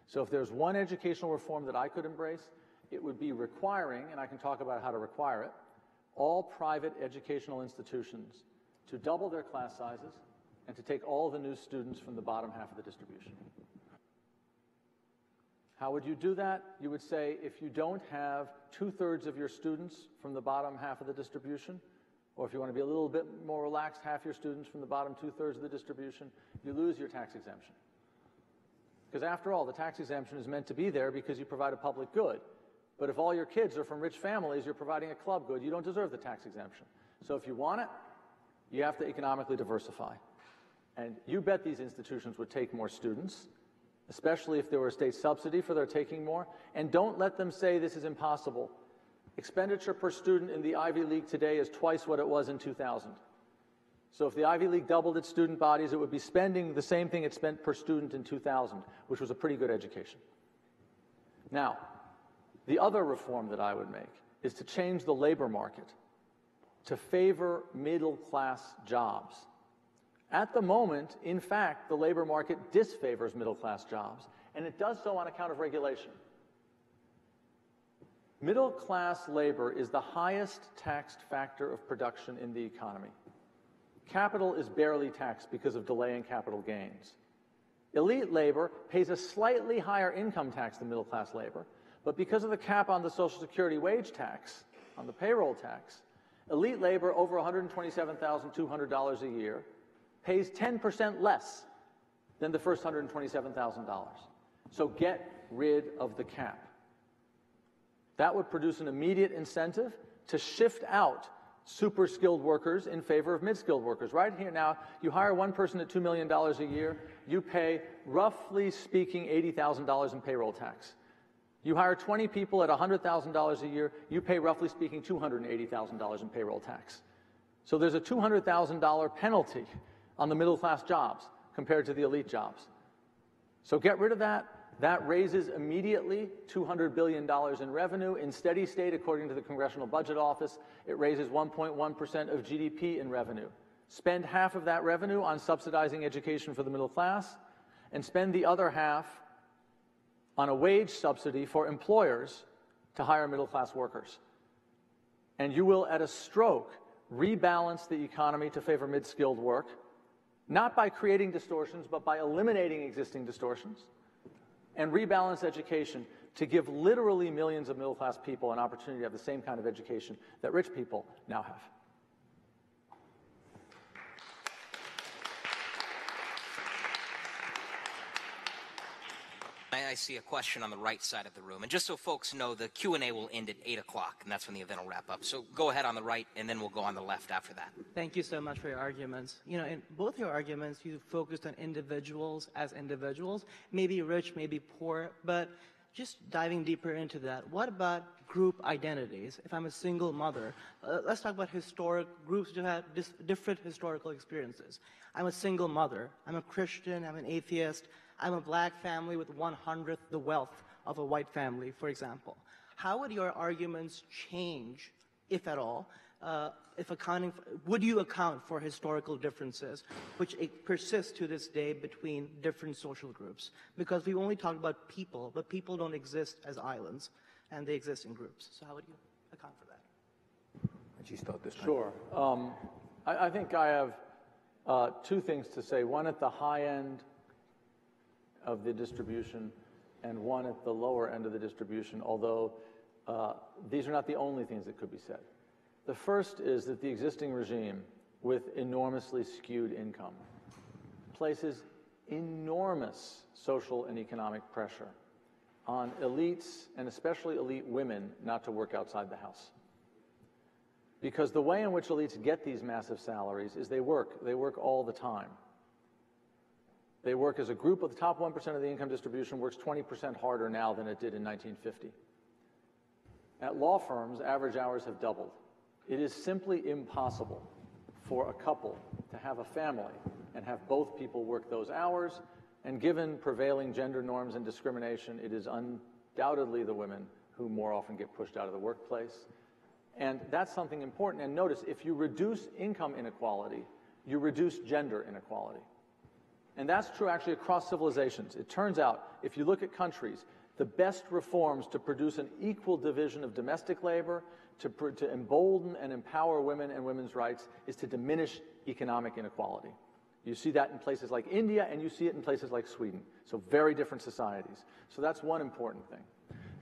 So if there's one educational reform that I could embrace, it would be requiring, and I can talk about how to require it, all private educational institutions to double their class sizes and to take all the new students from the bottom half of the distribution. How would you do that? You would say, if you don't have two-thirds of your students from the bottom half of the distribution, or if you want to be a little bit more relaxed, half your students from the bottom two-thirds of the distribution, you lose your tax exemption. Because after all, the tax exemption is meant to be there because you provide a public good. But if all your kids are from rich families, you're providing a club good, you don't deserve the tax exemption. So if you want it, you have to economically diversify. And you bet these institutions would take more students, especially if there were a state subsidy for their taking more. And don't let them say this is impossible. Expenditure per student in the Ivy League today is twice what it was in two thousand. So if the Ivy League doubled its student bodies, it would be spending the same thing it spent per student in two thousand, which was a pretty good education. Now, the other reform that I would make is to change the labor market to favor middle-class jobs. At the moment, in fact, the labor market disfavors middle-class jobs, and it does so on account of regulation. Middle-class labor is the highest taxed factor of production in the economy. Capital is barely taxed because of delaying capital gains. Elite labor pays a slightly higher income tax than middle-class labor, but because of the cap on the Social Security wage tax, on the payroll tax, elite labor over one hundred twenty-seven thousand two hundred dollars a year pays ten percent less than the first one hundred twenty-seven thousand dollars. So get rid of the cap. That would produce an immediate incentive to shift out super-skilled workers in favor of mid-skilled workers. Right here now, you hire one person at two million dollars a year, you pay, roughly speaking, eighty thousand dollars in payroll tax. You hire twenty people at one hundred thousand dollars a year, you pay, roughly speaking, two hundred eighty thousand dollars in payroll tax. So there's a two hundred thousand dollar penalty on the middle-class jobs compared to the elite jobs. So get rid of that. That raises immediately two hundred billion dollars in revenue. In steady state, according to the Congressional Budget Office, it raises one point one percent of G D P in revenue. Spend half of that revenue on subsidizing education for the middle class, and spend the other half on a wage subsidy for employers to hire middle-class workers. And you will, at a stroke, rebalance the economy to favor mid-skilled work, not by creating distortions, but by eliminating existing distortions, and rebalance education to give literally millions of middle-class people an opportunity to have the same kind of education that rich people now have. I see a question on the right side of the room. And just so folks know, the Q and A will end at eight o'clock, and that's when the event will wrap up. So go ahead on the right, and then we'll go on the left after that. Thank you so much for your arguments. You know, in both your arguments, you focused on individuals as individuals, maybe rich, maybe poor. But just diving deeper into that, what about group identities? If I'm a single mother, uh, let's talk about historic groups who have different historical experiences. I'm a single mother. I'm a Christian. I'm an atheist. I'm a black family with one hundredth the wealth of a white family, for example. How would your arguments change, if at all, uh, if accounting for, would you account for historical differences, which persist to this day between different social groups? Because we only talk about people, but people don't exist as islands, and they exist in groups. So how would you account for that? Would you start this time? Sure. Um, I, I think I have uh, two things to say, one at the high end of the distribution and one at the lower end of the distribution, although uh, these are not the only things that could be said. The first is that the existing regime with enormously skewed income places enormous social and economic pressure on elites, and especially elite women, not to work outside the house. Because the way in which elites get these massive salaries is they work. They work all the time. They work as a group. Of the top one percent of the income distribution works twenty percent harder now than it did in nineteen fifty. At law firms, average hours have doubled. It is simply impossible for a couple to have a family and have both people work those hours, and given prevailing gender norms and discrimination, it is undoubtedly the women who more often get pushed out of the workplace. And that's something important. And notice, if you reduce income inequality, you reduce gender inequality. And that's true actually across civilizations. It turns out, if you look at countries, the best reforms to produce an equal division of domestic labor, to, to embolden and empower women and women's rights, is to diminish economic inequality. You see that in places like India, and you see it in places like Sweden. So very different societies. So that's one important thing.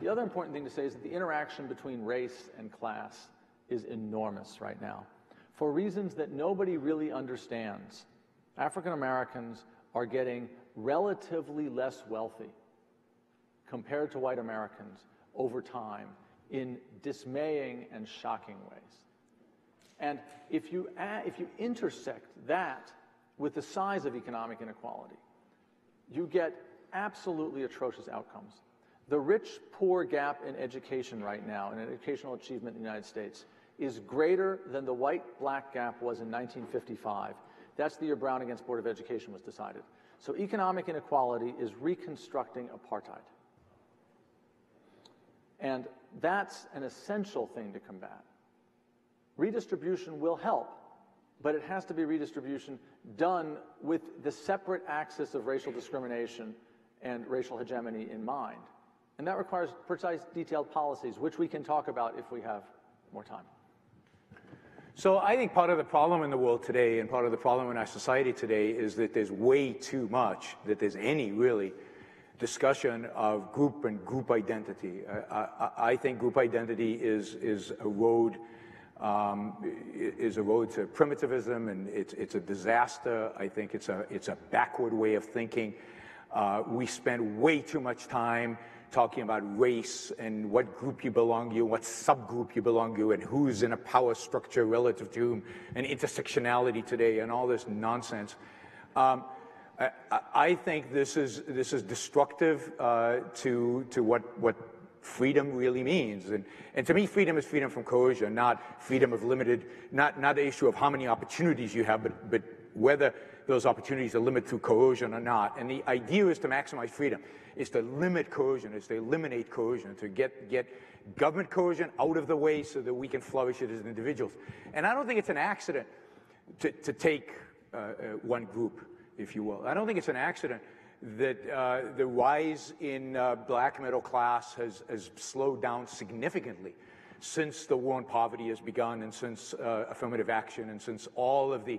The other important thing to say is that the interaction between race and class is enormous right now, for reasons that nobody really understands. African Americans are getting relatively less wealthy compared to white Americans over time in dismaying and shocking ways. And if you, add, if you intersect that with the size of economic inequality, you get absolutely atrocious outcomes. The rich-poor gap in education right now, in educational achievement in the United States, is greater than the white-black gap was in nineteen fifty-five. That's the year Brown against Board of Education was decided. So economic inequality is reconstructing apartheid. And that's an essential thing to combat. Redistribution will help, but it has to be redistribution done with the separate axis of racial discrimination and racial hegemony in mind. And that requires precise, detailed policies, which we can talk about if we have more time. So I think part of the problem in the world today and part of the problem in our society today is that there's way too much, that there's any really discussion of group and group identity. I, I, I think group identity is, is, a road, um, is a road to primitivism, and it's, it's a disaster. I think it's a, it's a backward way of thinking. Uh, we spend way too much time talking about race and what group you belong to, what subgroup you belong to, and who's in a power structure relative to whom, and intersectionality today, and all this nonsense. Um, I, I think this is this is destructive uh, to to what what freedom really means. And and to me, freedom is freedom from coercion, not freedom of limited, not not the issue of how many opportunities you have, but but whether those opportunities are limited through coercion or not. And the idea is to maximize freedom, is to limit coercion, is to eliminate coercion, to get, get government coercion out of the way so that we can flourish it as individuals. And I don't think it's an accident to, to take uh, uh, one group, if you will. I don't think it's an accident that uh, the rise in uh, black middle class has, has slowed down significantly since the war on poverty has begun, and since uh, affirmative action, and since all of the,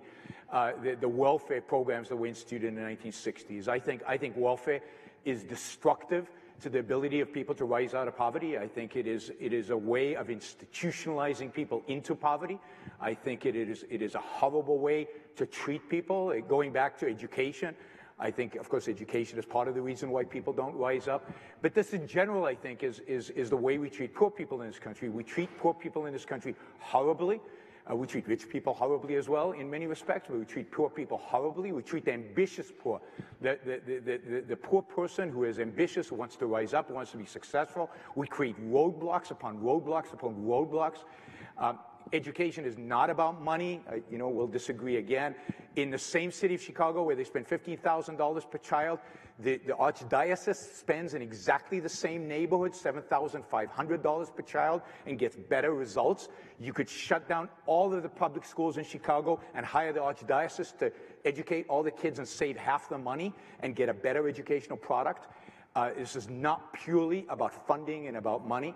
uh, the the welfare programs that were instituted in the nineteen sixties. I think I think welfare is destructive to the ability of people to rise out of poverty. I think it is it is a way of institutionalizing people into poverty. I think it is it is a horrible way to treat people. Going back to education, I think, of course, education is part of the reason why people don't rise up. But this in general, I think, is, is, is the way we treat poor people in this country. We treat poor people in this country horribly. Uh, we treat rich people horribly as well in many respects. We treat poor people horribly. We treat the ambitious poor, the, the, the, the, the poor person who is ambitious, who wants to rise up, who wants to be successful. We create roadblocks upon roadblocks upon roadblocks. Um, Education is not about money. Uh, you know, we'll disagree again. In the same city of Chicago, where they spend fifteen thousand dollars per child, the, the archdiocese spends in exactly the same neighborhood seven thousand five hundred dollars per child and gets better results. You could shut down all of the public schools in Chicago and hire the archdiocese to educate all the kids and save half the money and get a better educational product. Uh, this is not purely about funding and about money.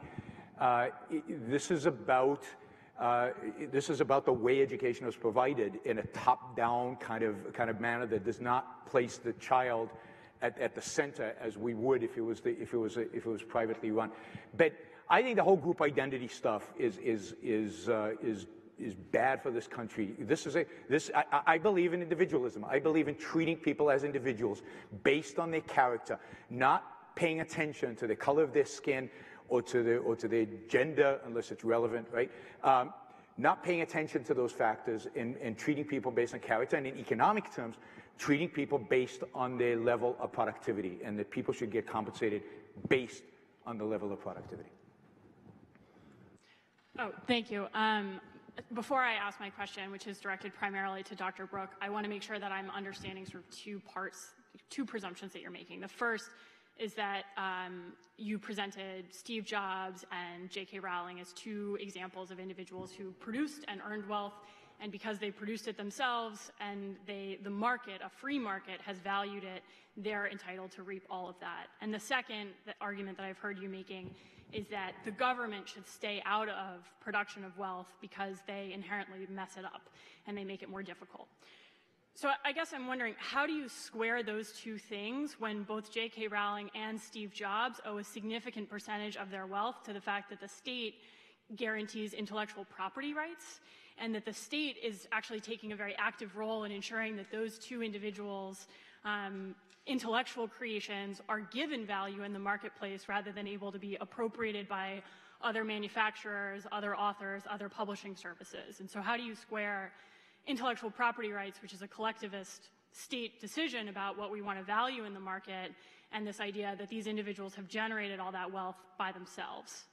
Uh, it, this is about... Uh, this is about the way education is provided in a top-down kind of kind of manner that does not place the child at, at the center as we would if it was the, if it was a, if it was privately run. But I think the whole group identity stuff is is is uh, is is bad for this country. This is a this I, I believe in individualism. I believe in treating people as individuals based on their character, not paying attention to the color of their skin, or to the or to their gender, unless it's relevant, right? Um, not paying attention to those factors and, and treating people based on character, and in economic terms, treating people based on their level of productivity, and that people should get compensated based on the level of productivity. Oh, thank you. Um, before I ask my question, which is directed primarily to Doctor Brook, I want to make sure that I'm understanding sort of two parts, two presumptions that you're making. The first is that um, you presented Steve Jobs and J K. Rowling as two examples of individuals who produced and earned wealth, and because they produced it themselves and they, the market, a free market, has valued it, they're entitled to reap all of that. And the second the argument that I've heard you making is that the government should stay out of production of wealth because they inherently mess it up and they make it more difficult. So I guess I'm wondering, how do you square those two things when both J K. Rowling and Steve Jobs owe a significant percentage of their wealth to the fact that the state guarantees intellectual property rights, and that the state is actually taking a very active role in ensuring that those two individuals' um, intellectual creations are given value in the marketplace rather than able to be appropriated by other manufacturers, other authors, other publishing services? And so how do you square intellectual property rights, which is a collectivist state decision about what we want to value in the market, and this idea that these individuals have generated all that wealth by themselves?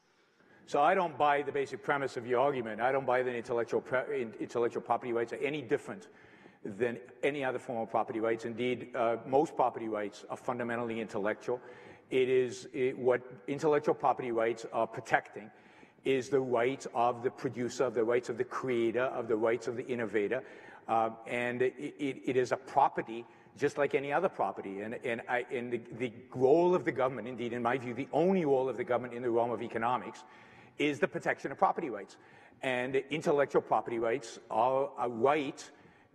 So I don't buy the basic premise of your argument. I don't buy that intellectual, intellectual property rights are any different than any other form of property rights. Indeed, uh, most property rights are fundamentally intellectual. It is it, what intellectual property rights are protecting is the rights of the producer, of the rights of the creator, of the rights of the innovator. Um, and it, it, it is a property just like any other property. And, and, I, and the, the role of the government, indeed, in my view, the only role of the government in the realm of economics is the protection of property rights. And intellectual property rights are a right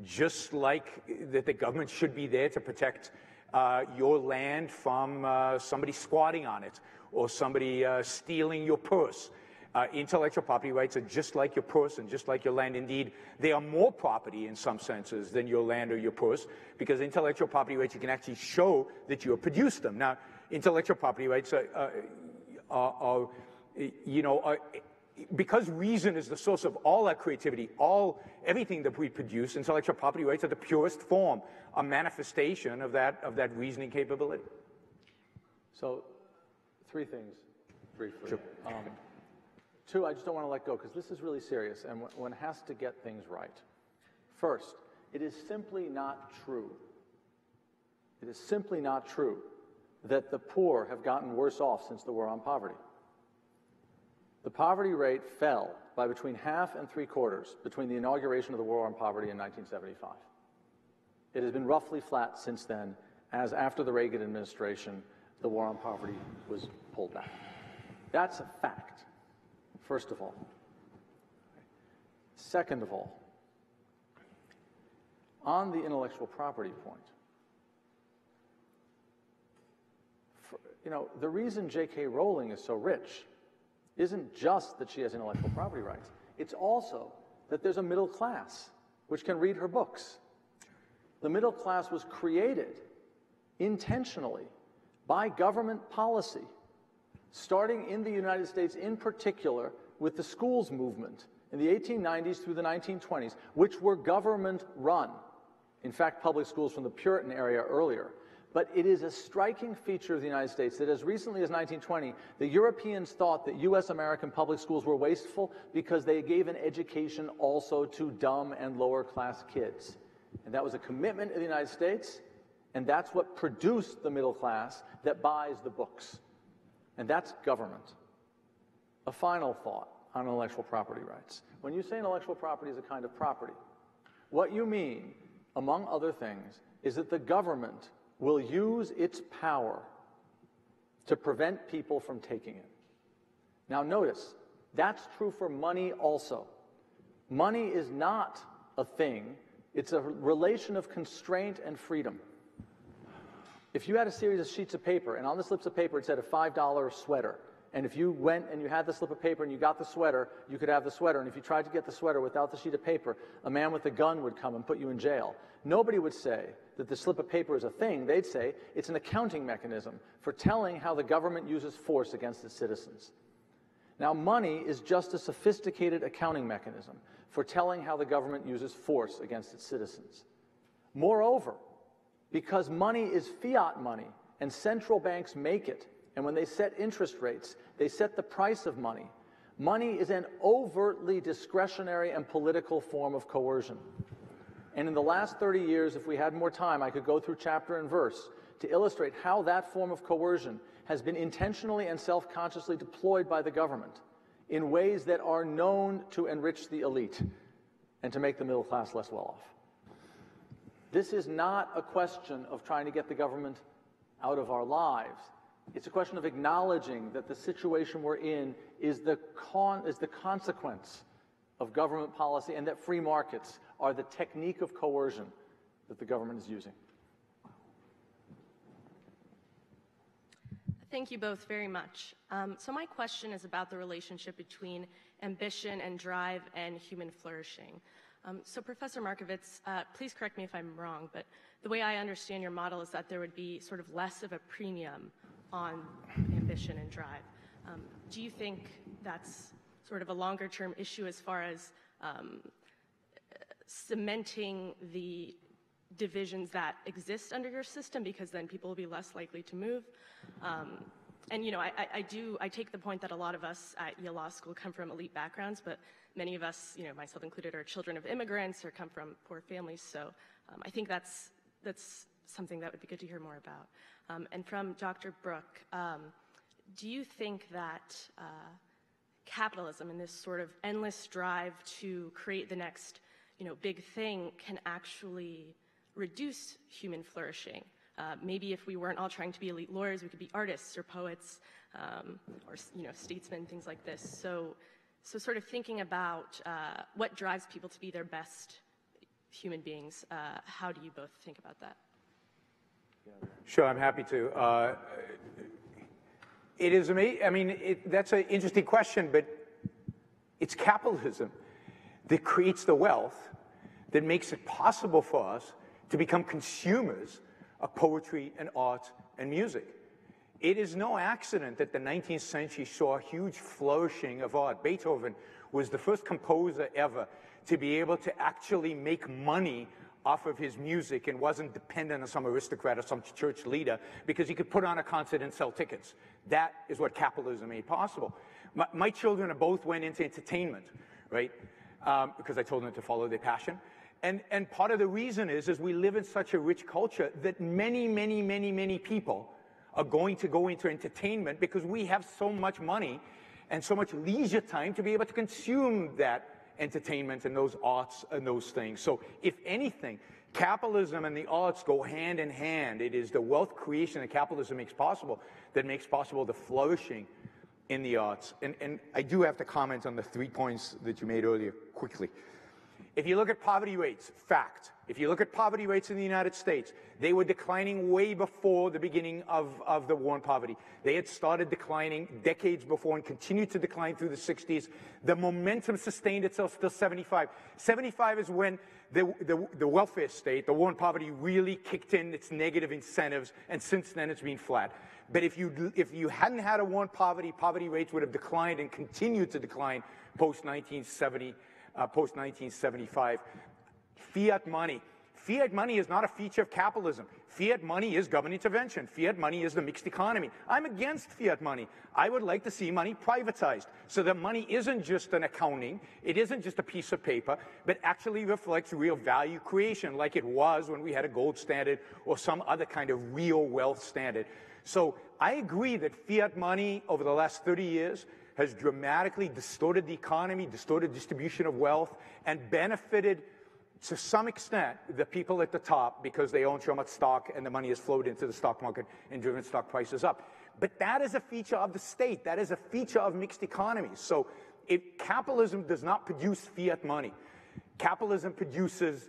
just like that the government should be there to protect uh, your land from uh, somebody squatting on it or somebody uh, stealing your purse. Uh, intellectual property rights are just like your purse and just like your land. Indeed, they are more property in some senses than your land or your purse, because intellectual property rights, you can actually show that you have produced them. Now, intellectual property rights are, uh, are, are you know, are, because reason is the source of all our creativity, all everything that we produce, intellectual property rights are the purest form, a manifestation of that, of that reasoning capability. So, three things briefly. Sure. Um, Two, I just don't want to let go, because this is really serious, and one has to get things right. First, it is simply not true. It is simply not true that the poor have gotten worse off since the war on poverty. The poverty rate fell by between half and three quarters between the inauguration of the war on poverty in nineteen seventy-five. It has been roughly flat since then, as after the Reagan administration, the war on poverty was pulled back. That's a fact, first of all. Second of all, on the intellectual property point, for, you know, the reason J K Rowling is so rich isn't just that she has intellectual property rights. It's also that there's a middle class which can read her books. The middle class was created intentionally by government policy, starting in the United States in particular with the schools movement in the eighteen nineties through the nineteen twenties, which were government-run. In fact, public schools from the Puritan era earlier. But it is a striking feature of the United States that as recently as nineteen twenty, the Europeans thought that U S American public schools were wasteful because they gave an education also to dumb and lower-class kids. And that was a commitment of the United States, and that's what produced the middle class that buys the books. And that's government. A final thought on intellectual property rights. When you say intellectual property is a kind of property, what you mean, among other things, is that the government will use its power to prevent people from taking it. Now notice, that's true for money also. Money is not a thing, it's a relation of constraint and freedom. If you had a series of sheets of paper, and on the slips of paper it said a five dollar sweater, and if you went and you had the slip of paper and you got the sweater, you could have the sweater. And if you tried to get the sweater without the sheet of paper, a man with a gun would come and put you in jail. Nobody would say that the slip of paper is a thing. They'd say it's an accounting mechanism for telling how the government uses force against its citizens. Now, money is just a sophisticated accounting mechanism for telling how the government uses force against its citizens. Moreover, because money is fiat money and central banks make it, and when they set interest rates, they set the price of money. Money is an overtly discretionary and political form of coercion. And in the last thirty years, if we had more time, I could go through chapter and verse to illustrate how that form of coercion has been intentionally and self-consciously deployed by the government in ways that are known to enrich the elite and to make the middle class less well off. This is not a question of trying to get the government out of our lives. It's a question of acknowledging that the situation we're in is the, con is the consequence of government policy and that free markets are the technique of coercion that the government is using. Thank you both very much. Um, so my question is about the relationship between ambition and drive and human flourishing. Um, so Professor Markovits, uh, please correct me if I'm wrong, but the way I understand your model is that there would be sort of less of a premium on ambition and drive. Um, do you think that's sort of a longer-term issue as far as um, cementing the divisions that exist under your system, because then people will be less likely to move? Um, and you know, I, I, I do, I take the point that a lot of us at Yale Law School come from elite backgrounds, but many of us, you know, myself included, are children of immigrants or come from poor families. So um, I think that's that's something that would be good to hear more about. Um, and from Doctor Brook, um, do you think that uh, capitalism and this sort of endless drive to create the next, you know, big thing can actually reduce human flourishing? Uh, maybe if we weren't all trying to be elite lawyers, we could be artists or poets um, or, you know, statesmen, things like this. So, so sort of thinking about uh, what drives people to be their best human beings, uh, how do you both think about that? Sure, I'm happy to. Uh, it is amazing. I mean, it, that's an interesting question, but it's capitalism that creates the wealth that makes it possible for us to become consumers of poetry and art and music. It is no accident that the nineteenth century saw a huge flourishing of art. Beethoven was the first composer ever to be able to actually make money off of his music and wasn't dependent on some aristocrat or some church leader, because he could put on a concert and sell tickets. That is what capitalism made possible. My, my children both went into entertainment, right? Um, because I told them to follow their passion. And, and part of the reason is, is we live in such a rich culture that many, many, many, many people are going to go into entertainment because we have so much money and so much leisure time to be able to consume that entertainment and those arts and those things. So if anything, Capitalism and the arts go hand in hand. It is the wealth creation that capitalism makes possible that makes possible the flourishing in the arts. And, and I do have to comment on the three points that you made earlier quickly. If you look at poverty rates, fact. If you look at poverty rates in the United States, they were declining way before the beginning of, of the war on poverty. They had started declining decades before and continued to decline through the sixties. The momentum sustained itself till seventy-five. seventy-five is when the, the, the welfare state, the war on poverty, really kicked in its negative incentives, and since then it's been flat. But if you, if you hadn't had a war on poverty, poverty rates would have declined and continued to decline post nineteen seventy. Uh, post nineteen seventy-five. Fiat money. Fiat money is not a feature of capitalism. Fiat money is government intervention. Fiat money is the mixed economy. I'm against fiat money. I would like to see money privatized so that money isn't just an accounting, it isn't just a piece of paper, but actually reflects real value creation like it was when we had a gold standard or some other kind of real wealth standard. So I agree that fiat money over the last thirty years has dramatically distorted the economy, distorted distribution of wealth, and benefited to some extent the people at the top because they own so much stock and the money has flowed into the stock market and driven stock prices up. But that is a feature of the state. That is a feature of mixed economies. So if capitalism does not produce fiat money, capitalism produces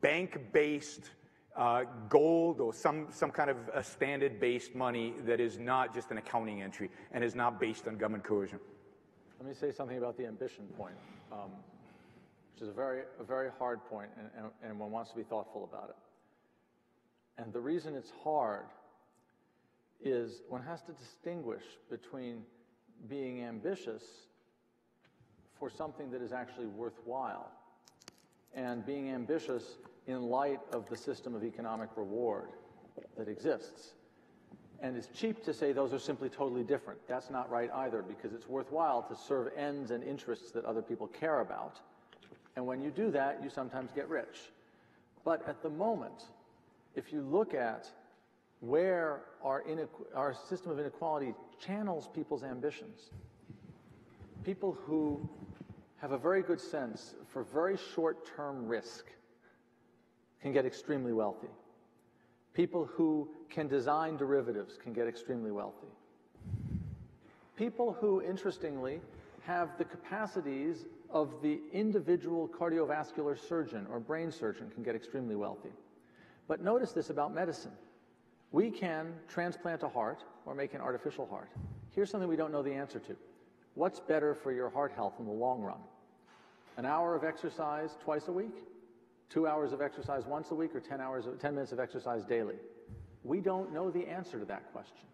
bank-based uh, gold or some, some kind of a standard-based money that is not just an accounting entry and is not based on government coercion. Let me say something about the ambition point, um, which is a very, a very hard point, and, and, and one wants to be thoughtful about it. And the reason it's hard is one has to distinguish between being ambitious for something that is actually worthwhile and being ambitious in light of the system of economic reward that exists. And it's cheap to say those are simply totally different. That's not right either, because it's worthwhile to serve ends and interests that other people care about. And when you do that, you sometimes get rich. But at the moment, if you look at where our, our system of inequality channels people's ambitions, people who have a very good sense for very short-term risk can get extremely wealthy. People who can design derivatives can get extremely wealthy. People who, interestingly, have the capacities of the individual cardiovascular surgeon or brain surgeon can get extremely wealthy. But notice this about medicine. We can transplant a heart or make an artificial heart. Here's something we don't know the answer to. What's better for your heart health in the long run? An hour of exercise twice a week? Two hours of exercise once a week, or ten hours of, ten minutes of exercise daily? We don't know the answer to that question.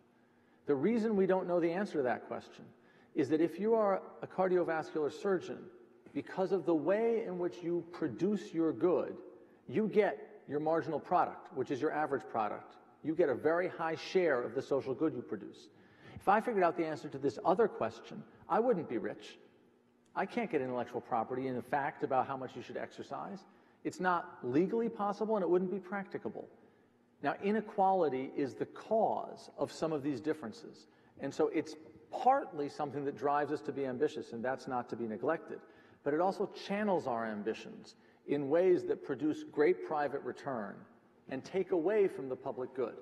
The reason we don't know the answer to that question is that if you are a cardiovascular surgeon, because of the way in which you produce your good, you get your marginal product, which is your average product. You get a very high share of the social good you produce. If I figured out the answer to this other question, I wouldn't be rich. I can't get intellectual property and a fact about how much you should exercise. It's not legally possible, and it wouldn't be practicable. Now, inequality is the cause of some of these differences. And so it's partly something that drives us to be ambitious, and that's not to be neglected. But it also channels our ambitions in ways that produce great private return and take away from the public good.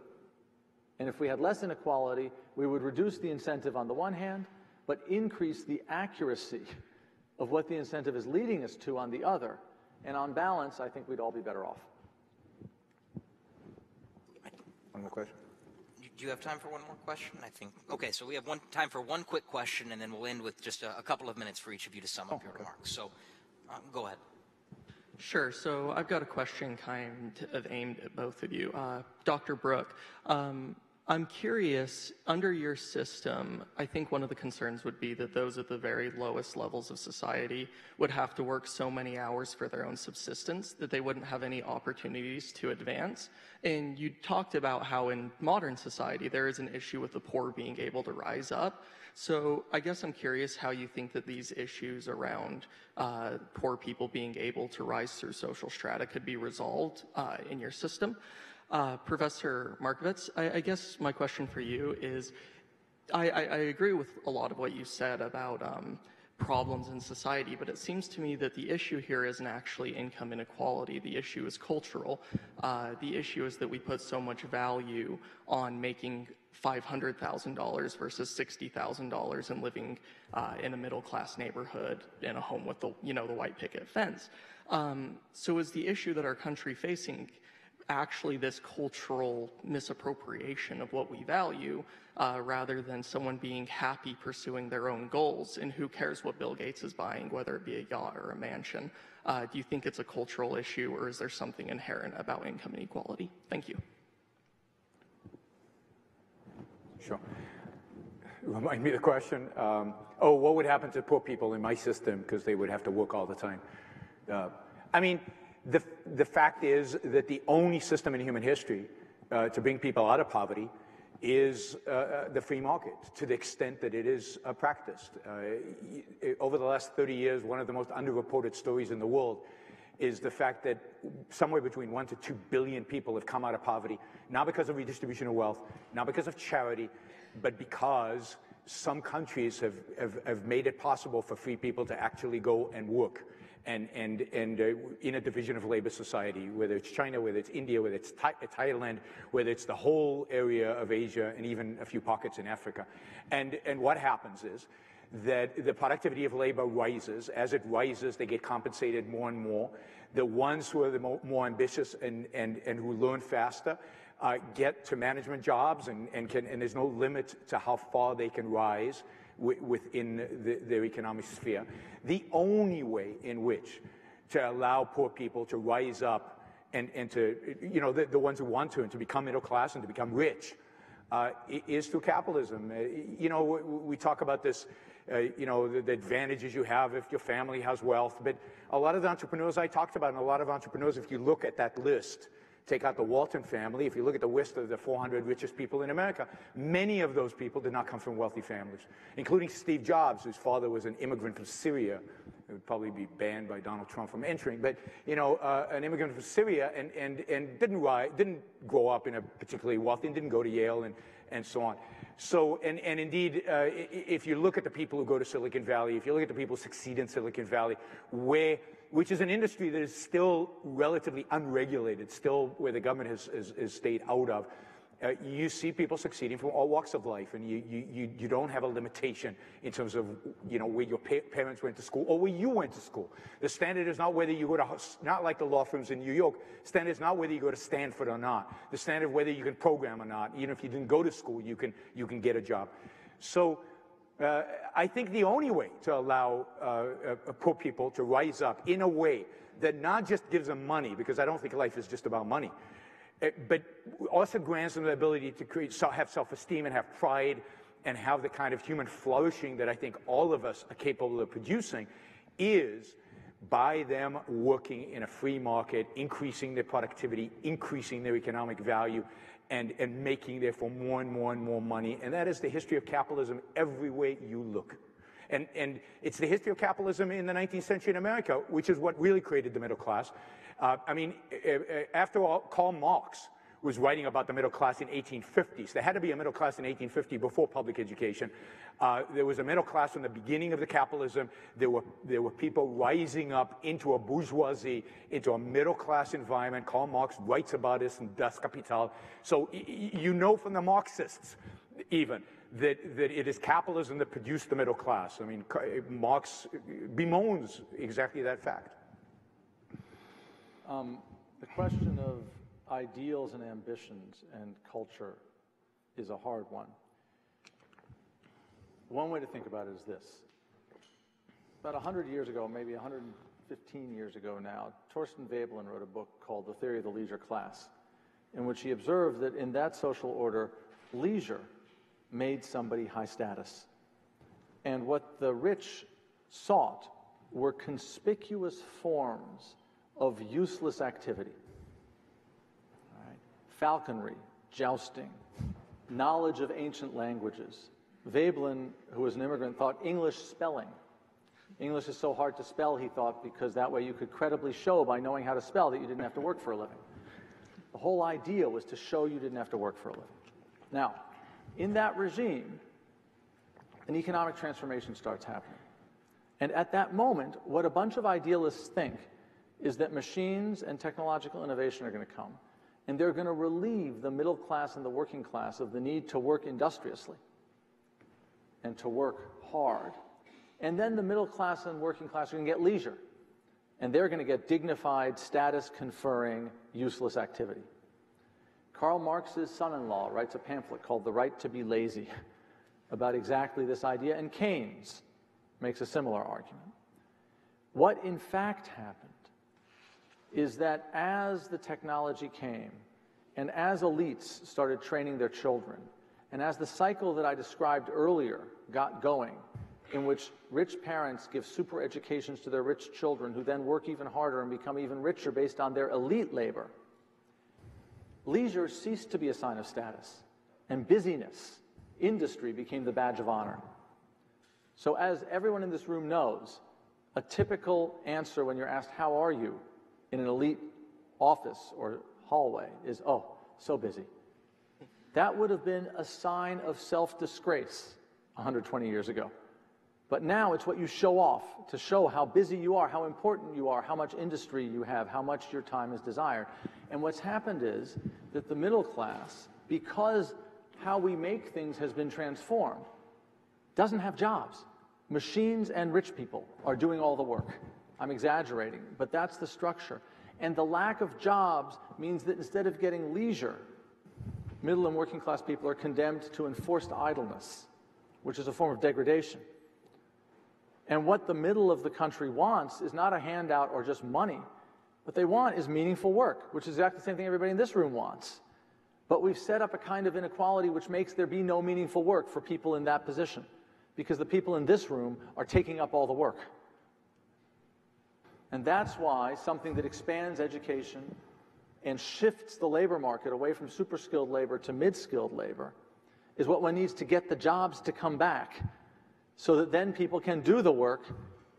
And if we had less inequality, we would reduce the incentive on the one hand, but increase the accuracy of what the incentive is leading us to on the other. And on balance, I think we'd all be better off. One more question. Do you have time for one more question? I think. Okay, so we have one time for one quick question, and then we'll end with just a, a couple of minutes for each of you to sum up oh, your okay. remarks. So um, go ahead. Sure. So I've got a question kind of aimed at both of you. Uh, Doctor Brook, um, I'm curious, under your system, I think one of the concerns would be that those at the very lowest levels of society would have to work so many hours for their own subsistence that they wouldn't have any opportunities to advance. And you talked about how in modern society there is an issue with the poor being able to rise up. So I guess I'm curious how you think that these issues around uh, poor people being able to rise through social strata could be resolved uh, in your system. Uh, Professor Markovits, I, I guess my question for you is, I, I, I agree with a lot of what you said about um, problems in society, but it seems to me that the issue here isn't actually income inequality. The issue is cultural. Uh, the issue is that we put so much value on making five hundred thousand dollars versus sixty thousand dollars and living uh, in a middle-class neighborhood in a home with the, you know, the white picket fence. Um, so is the issue that our country facing actually this cultural misappropriation of what we value, uh, rather than someone being happy pursuing their own goals? And who cares what Bill Gates is buying, whether it be a yacht or a mansion? Uh, do you think it's a cultural issue, or is there something inherent about income inequality? Thank you. Sure. Remind me of the question. Um, oh, what would happen to poor people in my system because they would have to work all the time? Uh, I mean, the, the fact is that the only system in human history uh, to bring people out of poverty is uh, the free market, to the extent that it is uh, practiced. Uh, over the last thirty years, one of the most underreported stories in the world is the fact that somewhere between one to two billion people have come out of poverty, not because of redistribution of wealth, not because of charity, but because some countries have, have, have made it possible for free people to actually go and work. and, and, and uh, in a division of labor society, whether it's China, whether it's India, whether it's Th Thailand, whether it's the whole area of Asia and even a few pockets in Africa. And, and what happens is that the productivity of labor rises. As it rises, they get compensated more and more. The ones who are the mo more ambitious and, and, and who learn faster uh, get to management jobs, and, and, can, and there's no limit to how far they can rise within the, their economic sphere. The only way in which to allow poor people to rise up and, and to, you know, the, the ones who want to, and to become middle class and to become rich, uh, is through capitalism. Uh, you know, we, we talk about this, uh, you know, the, the advantages you have if your family has wealth, but a lot of the entrepreneurs I talked about, and a lot of entrepreneurs, if you look at that list, take out the Walton family, if you look at the list of the four hundred richest people in America, many of those people did not come from wealthy families, including Steve Jobs, whose father was an immigrant from Syria. It would probably be banned by Donald Trump from entering, but, you know, uh, an immigrant from Syria, and, and, and didn't, rise, didn't grow up in a particularly wealthy, and didn't go to Yale, and, and so on. So, and, and indeed, uh, if you look at the people who go to Silicon Valley, if you look at the people who succeed in Silicon Valley, where which is an industry that is still relatively unregulated, still where the government has, has, has stayed out of. Uh, you see people succeeding from all walks of life, and you, you, you don't have a limitation in terms of, you know, where your pa parents went to school or where you went to school. The standard is not whether you go to, not like the law firms in New York, the standard is not whether you go to Stanford or not. The standard is whether you can program or not. Even if you didn't go to school, you can, you can get a job. So, Uh, I think the only way to allow uh, uh, poor people to rise up in a way that not just gives them money, because I don't think life is just about money, but also grants them the ability to create, so have self-esteem and have pride and have the kind of human flourishing that I think all of us are capable of producing, is by them working in a free market, increasing their productivity, increasing their economic value, and, and making, therefore, more and more and more money. And that is the history of capitalism every way you look. And, and it's the history of capitalism in the nineteenth century in America, which is what really created the middle class. Uh, I mean, after all, Karl Marx was writing about the middle class in eighteen fifties. There had to be a middle class in eighteen fifty before public education. Uh, there was a middle class from the beginning of the capitalism. There were, there were people rising up into a bourgeoisie, into a middle class environment. Karl Marx writes about this in Das Kapital. So you know from the Marxists, even, that, that it is capitalism that produced the middle class. I mean, Marx bemoans exactly that fact. Um, the question of ideals and ambitions and culture is a hard one. One way to think about it is this. About one hundred years ago, maybe one hundred fifteen years ago now, Torsten Veblen wrote a book called The Theory of the Leisure Class, in which he observed that in that social order, leisure made somebody high status. And what the rich sought were conspicuous forms of useless activity. Falconry, jousting, knowledge of ancient languages. Veblen, who was an immigrant, thought English spelling. English is so hard to spell, he thought, because that way you could credibly show by knowing how to spell that you didn't have to work for a living. The whole idea was to show you didn't have to work for a living. Now, in that regime, an economic transformation starts happening. And at that moment, what a bunch of idealists think is that machines and technological innovation are going to come, and they're going to relieve the middle class and the working class of the need to work industriously and to work hard. And then the middle class and working class are going to get leisure, and they're going to get dignified, status-conferring, useless activity. Karl Marx's son-in-law writes a pamphlet called The Right to be Lazy about exactly this idea, and Keynes makes a similar argument. What in fact happened is that as the technology came, and as elites started training their children, and as the cycle that I described earlier got going, in which rich parents give super educations to their rich children, who then work even harder and become even richer based on their elite labor, leisure ceased to be a sign of status, and busyness, industry, became the badge of honor. So as everyone in this room knows, a typical answer when you're asked, how are you, in an elite office or hallway is, oh, so busy. That would have been a sign of self-disgrace one hundred twenty years ago. But now it's what you show off to show how busy you are, how important you are, how much industry you have, how much your time is desired. And what's happened is that the middle class, because how we make things has been transformed, doesn't have jobs. Machines and rich people are doing all the work. I'm exaggerating, but that's the structure. And the lack of jobs means that instead of getting leisure, middle and working class people are condemned to enforced idleness, which is a form of degradation. And what the middle of the country wants is not a handout or just money. What they want is meaningful work, which is exactly the same thing everybody in this room wants. But we've set up a kind of inequality which makes there be no meaningful work for people in that position, because the people in this room are taking up all the work. And that's why something that expands education and shifts the labor market away from super-skilled labor to mid-skilled labor is what one needs to get the jobs to come back, so that then people can do the work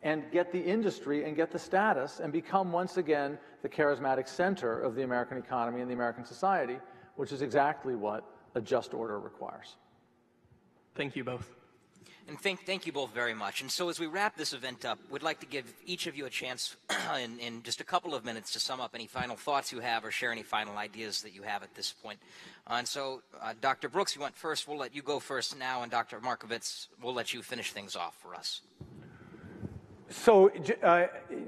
and get the industry and get the status and become once again the charismatic center of the American economy and the American society, which is exactly what a just order requires. Thank you both. And thank, thank you both very much. And so as we wrap this event up, we'd like to give each of you a chance in, in just a couple of minutes to sum up any final thoughts you have or share any final ideas that you have at this point. Uh, and so, uh, Doctor Brooks, you went first. We'll let you go first now. And Doctor Markovits, we'll let you finish things off for us. So uh,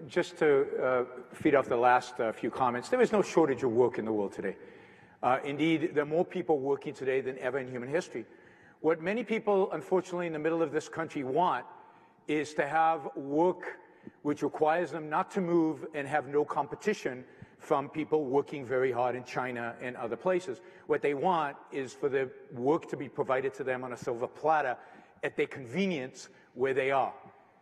just to uh, feed off the last uh, few comments, there is no shortage of work in the world today. Uh, indeed, there are more people working today than ever in human history. What many people, unfortunately, in the middle of this country want is to have work which requires them not to move and have no competition from people working very hard in China and other places. What they want is for the work to be provided to them on a silver platter at their convenience where they are.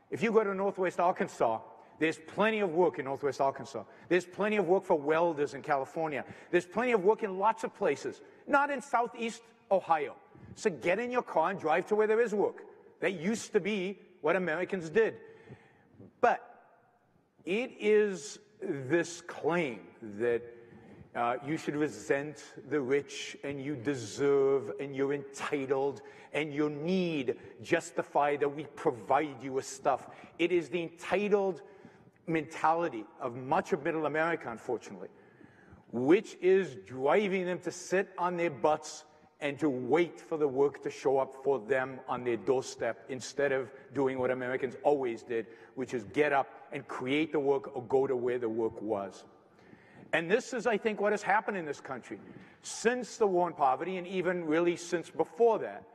If you go to Northwest Arkansas, there's plenty of work in Northwest Arkansas. There's plenty of work for welders in California. There's plenty of work in lots of places, not in Southeast Ohio. So get in your car and drive to where there is work. That used to be what Americans did. But it is this claim that uh, you should resent the rich and you deserve and you're entitled and your need justify that we provide you with stuff. It is the entitled mentality of much of middle America, unfortunately, which is driving them to sit on their butts and to wait for the work to show up for them on their doorstep instead of doing what Americans always did, which is get up and create the work or go to where the work was. And this is, I think, what has happened in this country. Since the war on poverty, and even really since before that,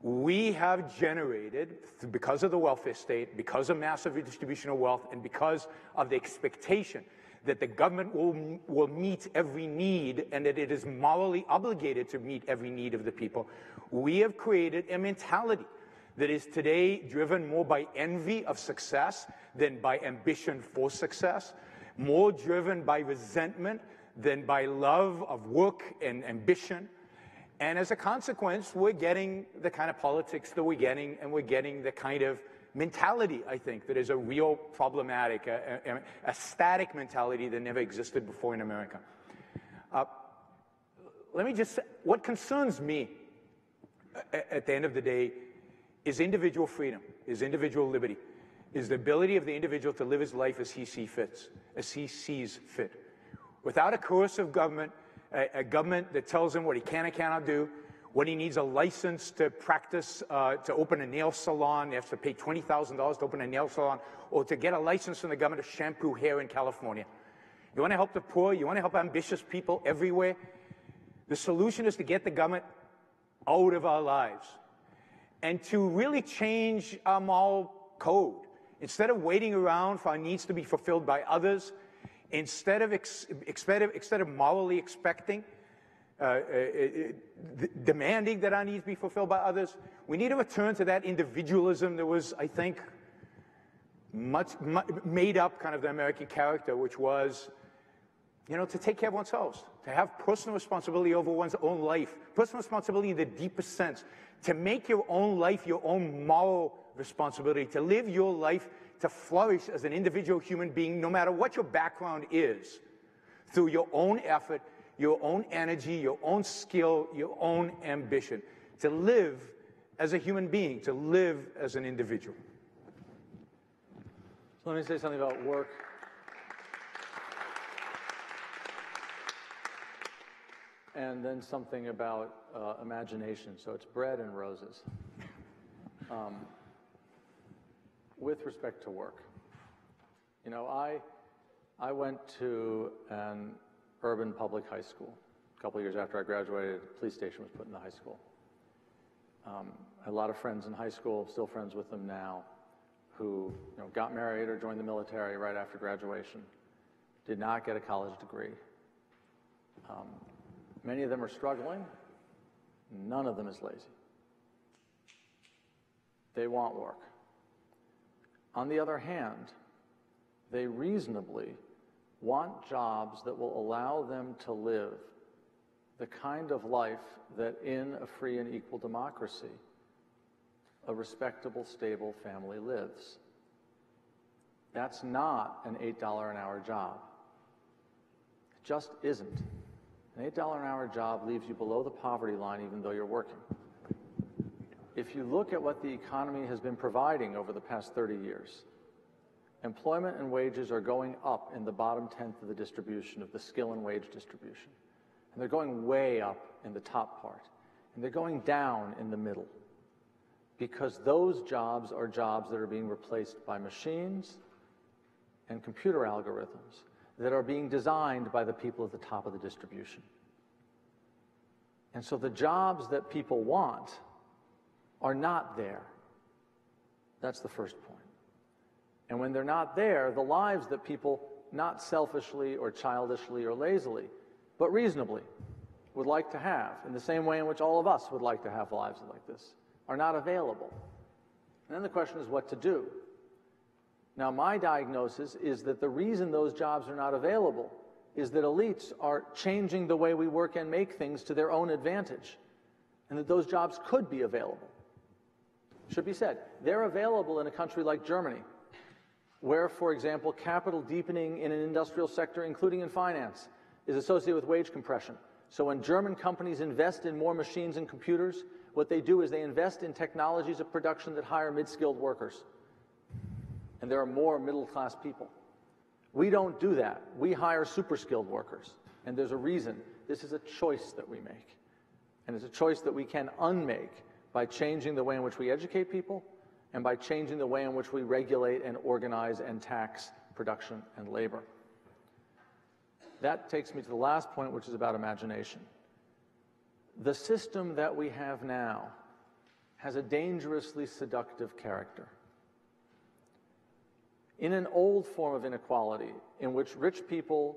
we have generated, because of the welfare state, because of massive redistribution of wealth, and because of the expectation that the government will, will meet every need and that it is morally obligated to meet every need of the people, we have created a mentality that is today driven more by envy of success than by ambition for success, more driven by resentment than by love of work and ambition. And as a consequence, we're getting the kind of politics that we're getting, and we're getting the kind of mentality, I think, that is a real problematic, a, a, a static mentality that never existed before in America. Uh, let me just say, what concerns me at the end of the day is individual freedom, is individual liberty. is the ability of the individual to live his life as he sees fit, as he sees fit. Without a coercive government, a, a government that tells him what he can and cannot do, when he needs a license to practice, uh, to open a nail salon, he has to pay twenty thousand dollars to open a nail salon, or to get a license from the government to shampoo hair in California. You want to help the poor, you want to help ambitious people everywhere. The solution is to get the government out of our lives and to really change our moral code. Instead of waiting around for our needs to be fulfilled by others, instead of, ex instead of, instead of morally expecting, Uh, it, it, demanding that our needs be fulfilled by others, we need to return to that individualism that was, I think, much, much made up kind of the American character, which was, you know, to take care of oneself, to have personal responsibility over one's own life, personal responsibility in the deepest sense, to make your own life your own moral responsibility, to live your life, to flourish as an individual human being, no matter what your background is, through your own effort, your own energy, your own skill, your own ambition, to live as a human being, to live as an individual. So let me say something about work. And then something about uh, imagination. So it's bread and roses. Um, with respect to work. You know, I, I went to an urban public high school. A couple of years after I graduated, the police station was put in the high school. Um, I had a lot of friends in high school, still friends with them now, who you know, got married or joined the military right after graduation, did not get a college degree. Um, many of them are struggling. None of them is lazy. They want work. On the other hand, they reasonably want jobs that will allow them to live the kind of life that in a free and equal democracy, a respectable, stable family lives. That's not an eight dollar an hour job. It just isn't. An eight dollar an hour job leaves you below the poverty line even though you're working. If you look at what the economy has been providing over the past thirty years, employment and wages are going up in the bottom tenth of the distribution, of the skill and wage distribution. And they're going way up in the top part. And they're going down in the middle. Because those jobs are jobs that are being replaced by machines and computer algorithms that are being designed by the people at the top of the distribution. And so the jobs that people want are not there. That's the first point. And when they're not there, the lives that people, not selfishly or childishly or lazily, but reasonably would like to have, in the same way in which all of us would like to have lives like this, are not available. And then the question is what to do. Now, my diagnosis is that the reason those jobs are not available is that elites are changing the way we work and make things to their own advantage, and that those jobs could be available. It should be said, they're available in a country like Germany, where, for example, capital deepening in an industrial sector, including in finance, is associated with wage compression. So when German companies invest in more machines and computers, what they do is they invest in technologies of production that hire mid-skilled workers. And there are more middle-class people. We don't do that. We hire super-skilled workers. And there's a reason. This is a choice that we make. And it's a choice that we can unmake by changing the way in which we educate people, and by changing the way in which we regulate and organize and tax production and labor. That takes me to the last point, which is about imagination. The system that we have now has a dangerously seductive character. In an old form of inequality, in which rich people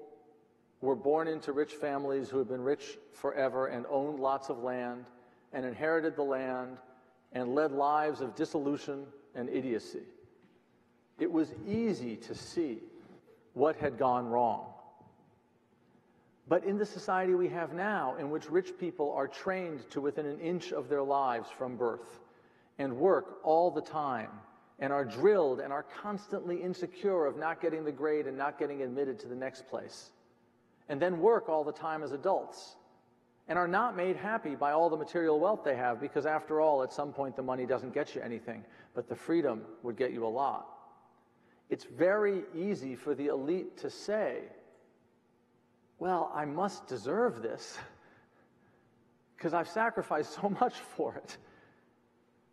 were born into rich families who had been rich forever and owned lots of land and inherited the land, and led lives of dissolution and idiocy, it was easy to see what had gone wrong. But in the society we have now, in which rich people are trained to within an inch of their lives from birth, and work all the time, and are drilled and are constantly insecure of not getting the grade and not getting admitted to the next place, and then work all the time as adults, and are not made happy by all the material wealth they have, because after all, at some point the money doesn't get you anything, but the freedom would get you a lot. It's very easy for the elite to say, well, I must deserve this because I've sacrificed so much for it.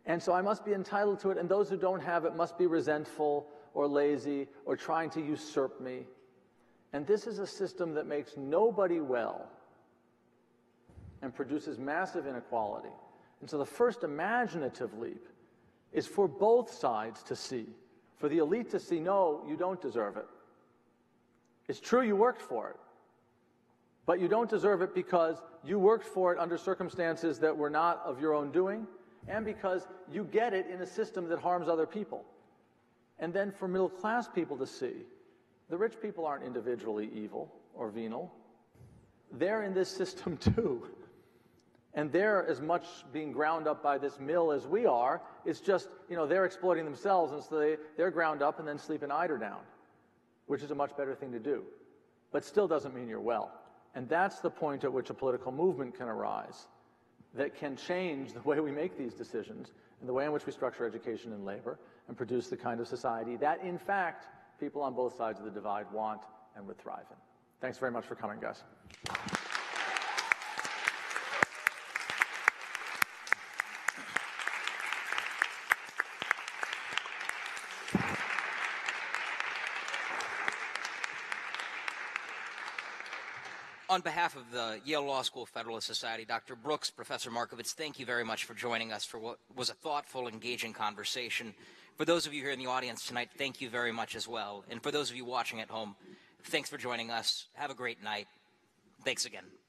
And so I must be entitled to it, and those who don't have it must be resentful or lazy or trying to usurp me. And this is a system that makes nobody well and produces massive inequality. And so the first imaginative leap is for both sides to see, for the elite to see, no, you don't deserve it. It's true you worked for it, but you don't deserve it because you worked for it under circumstances that were not of your own doing, and because you get it in a system that harms other people. And then for middle-class people to see, the rich people aren't individually evil or venal. They're in this system too. And they're as much being ground up by this mill as we are. It's just, you know, they're exploiting themselves, and so they, they're ground up and then sleep an eiderdown, which is a much better thing to do. But still doesn't mean you're well. And that's the point at which a political movement can arise that can change the way we make these decisions and the way in which we structure education and labor and produce the kind of society that, in fact, people on both sides of the divide want and would thrive in. Thanks very much for coming, guys. On behalf of the Yale Law School Federalist Society, Doctor Brooks, Professor Markovits, thank you very much for joining us for what was a thoughtful, engaging conversation. For those of you here in the audience tonight, thank you very much as well. And for those of you watching at home, thanks for joining us. Have a great night. Thanks again.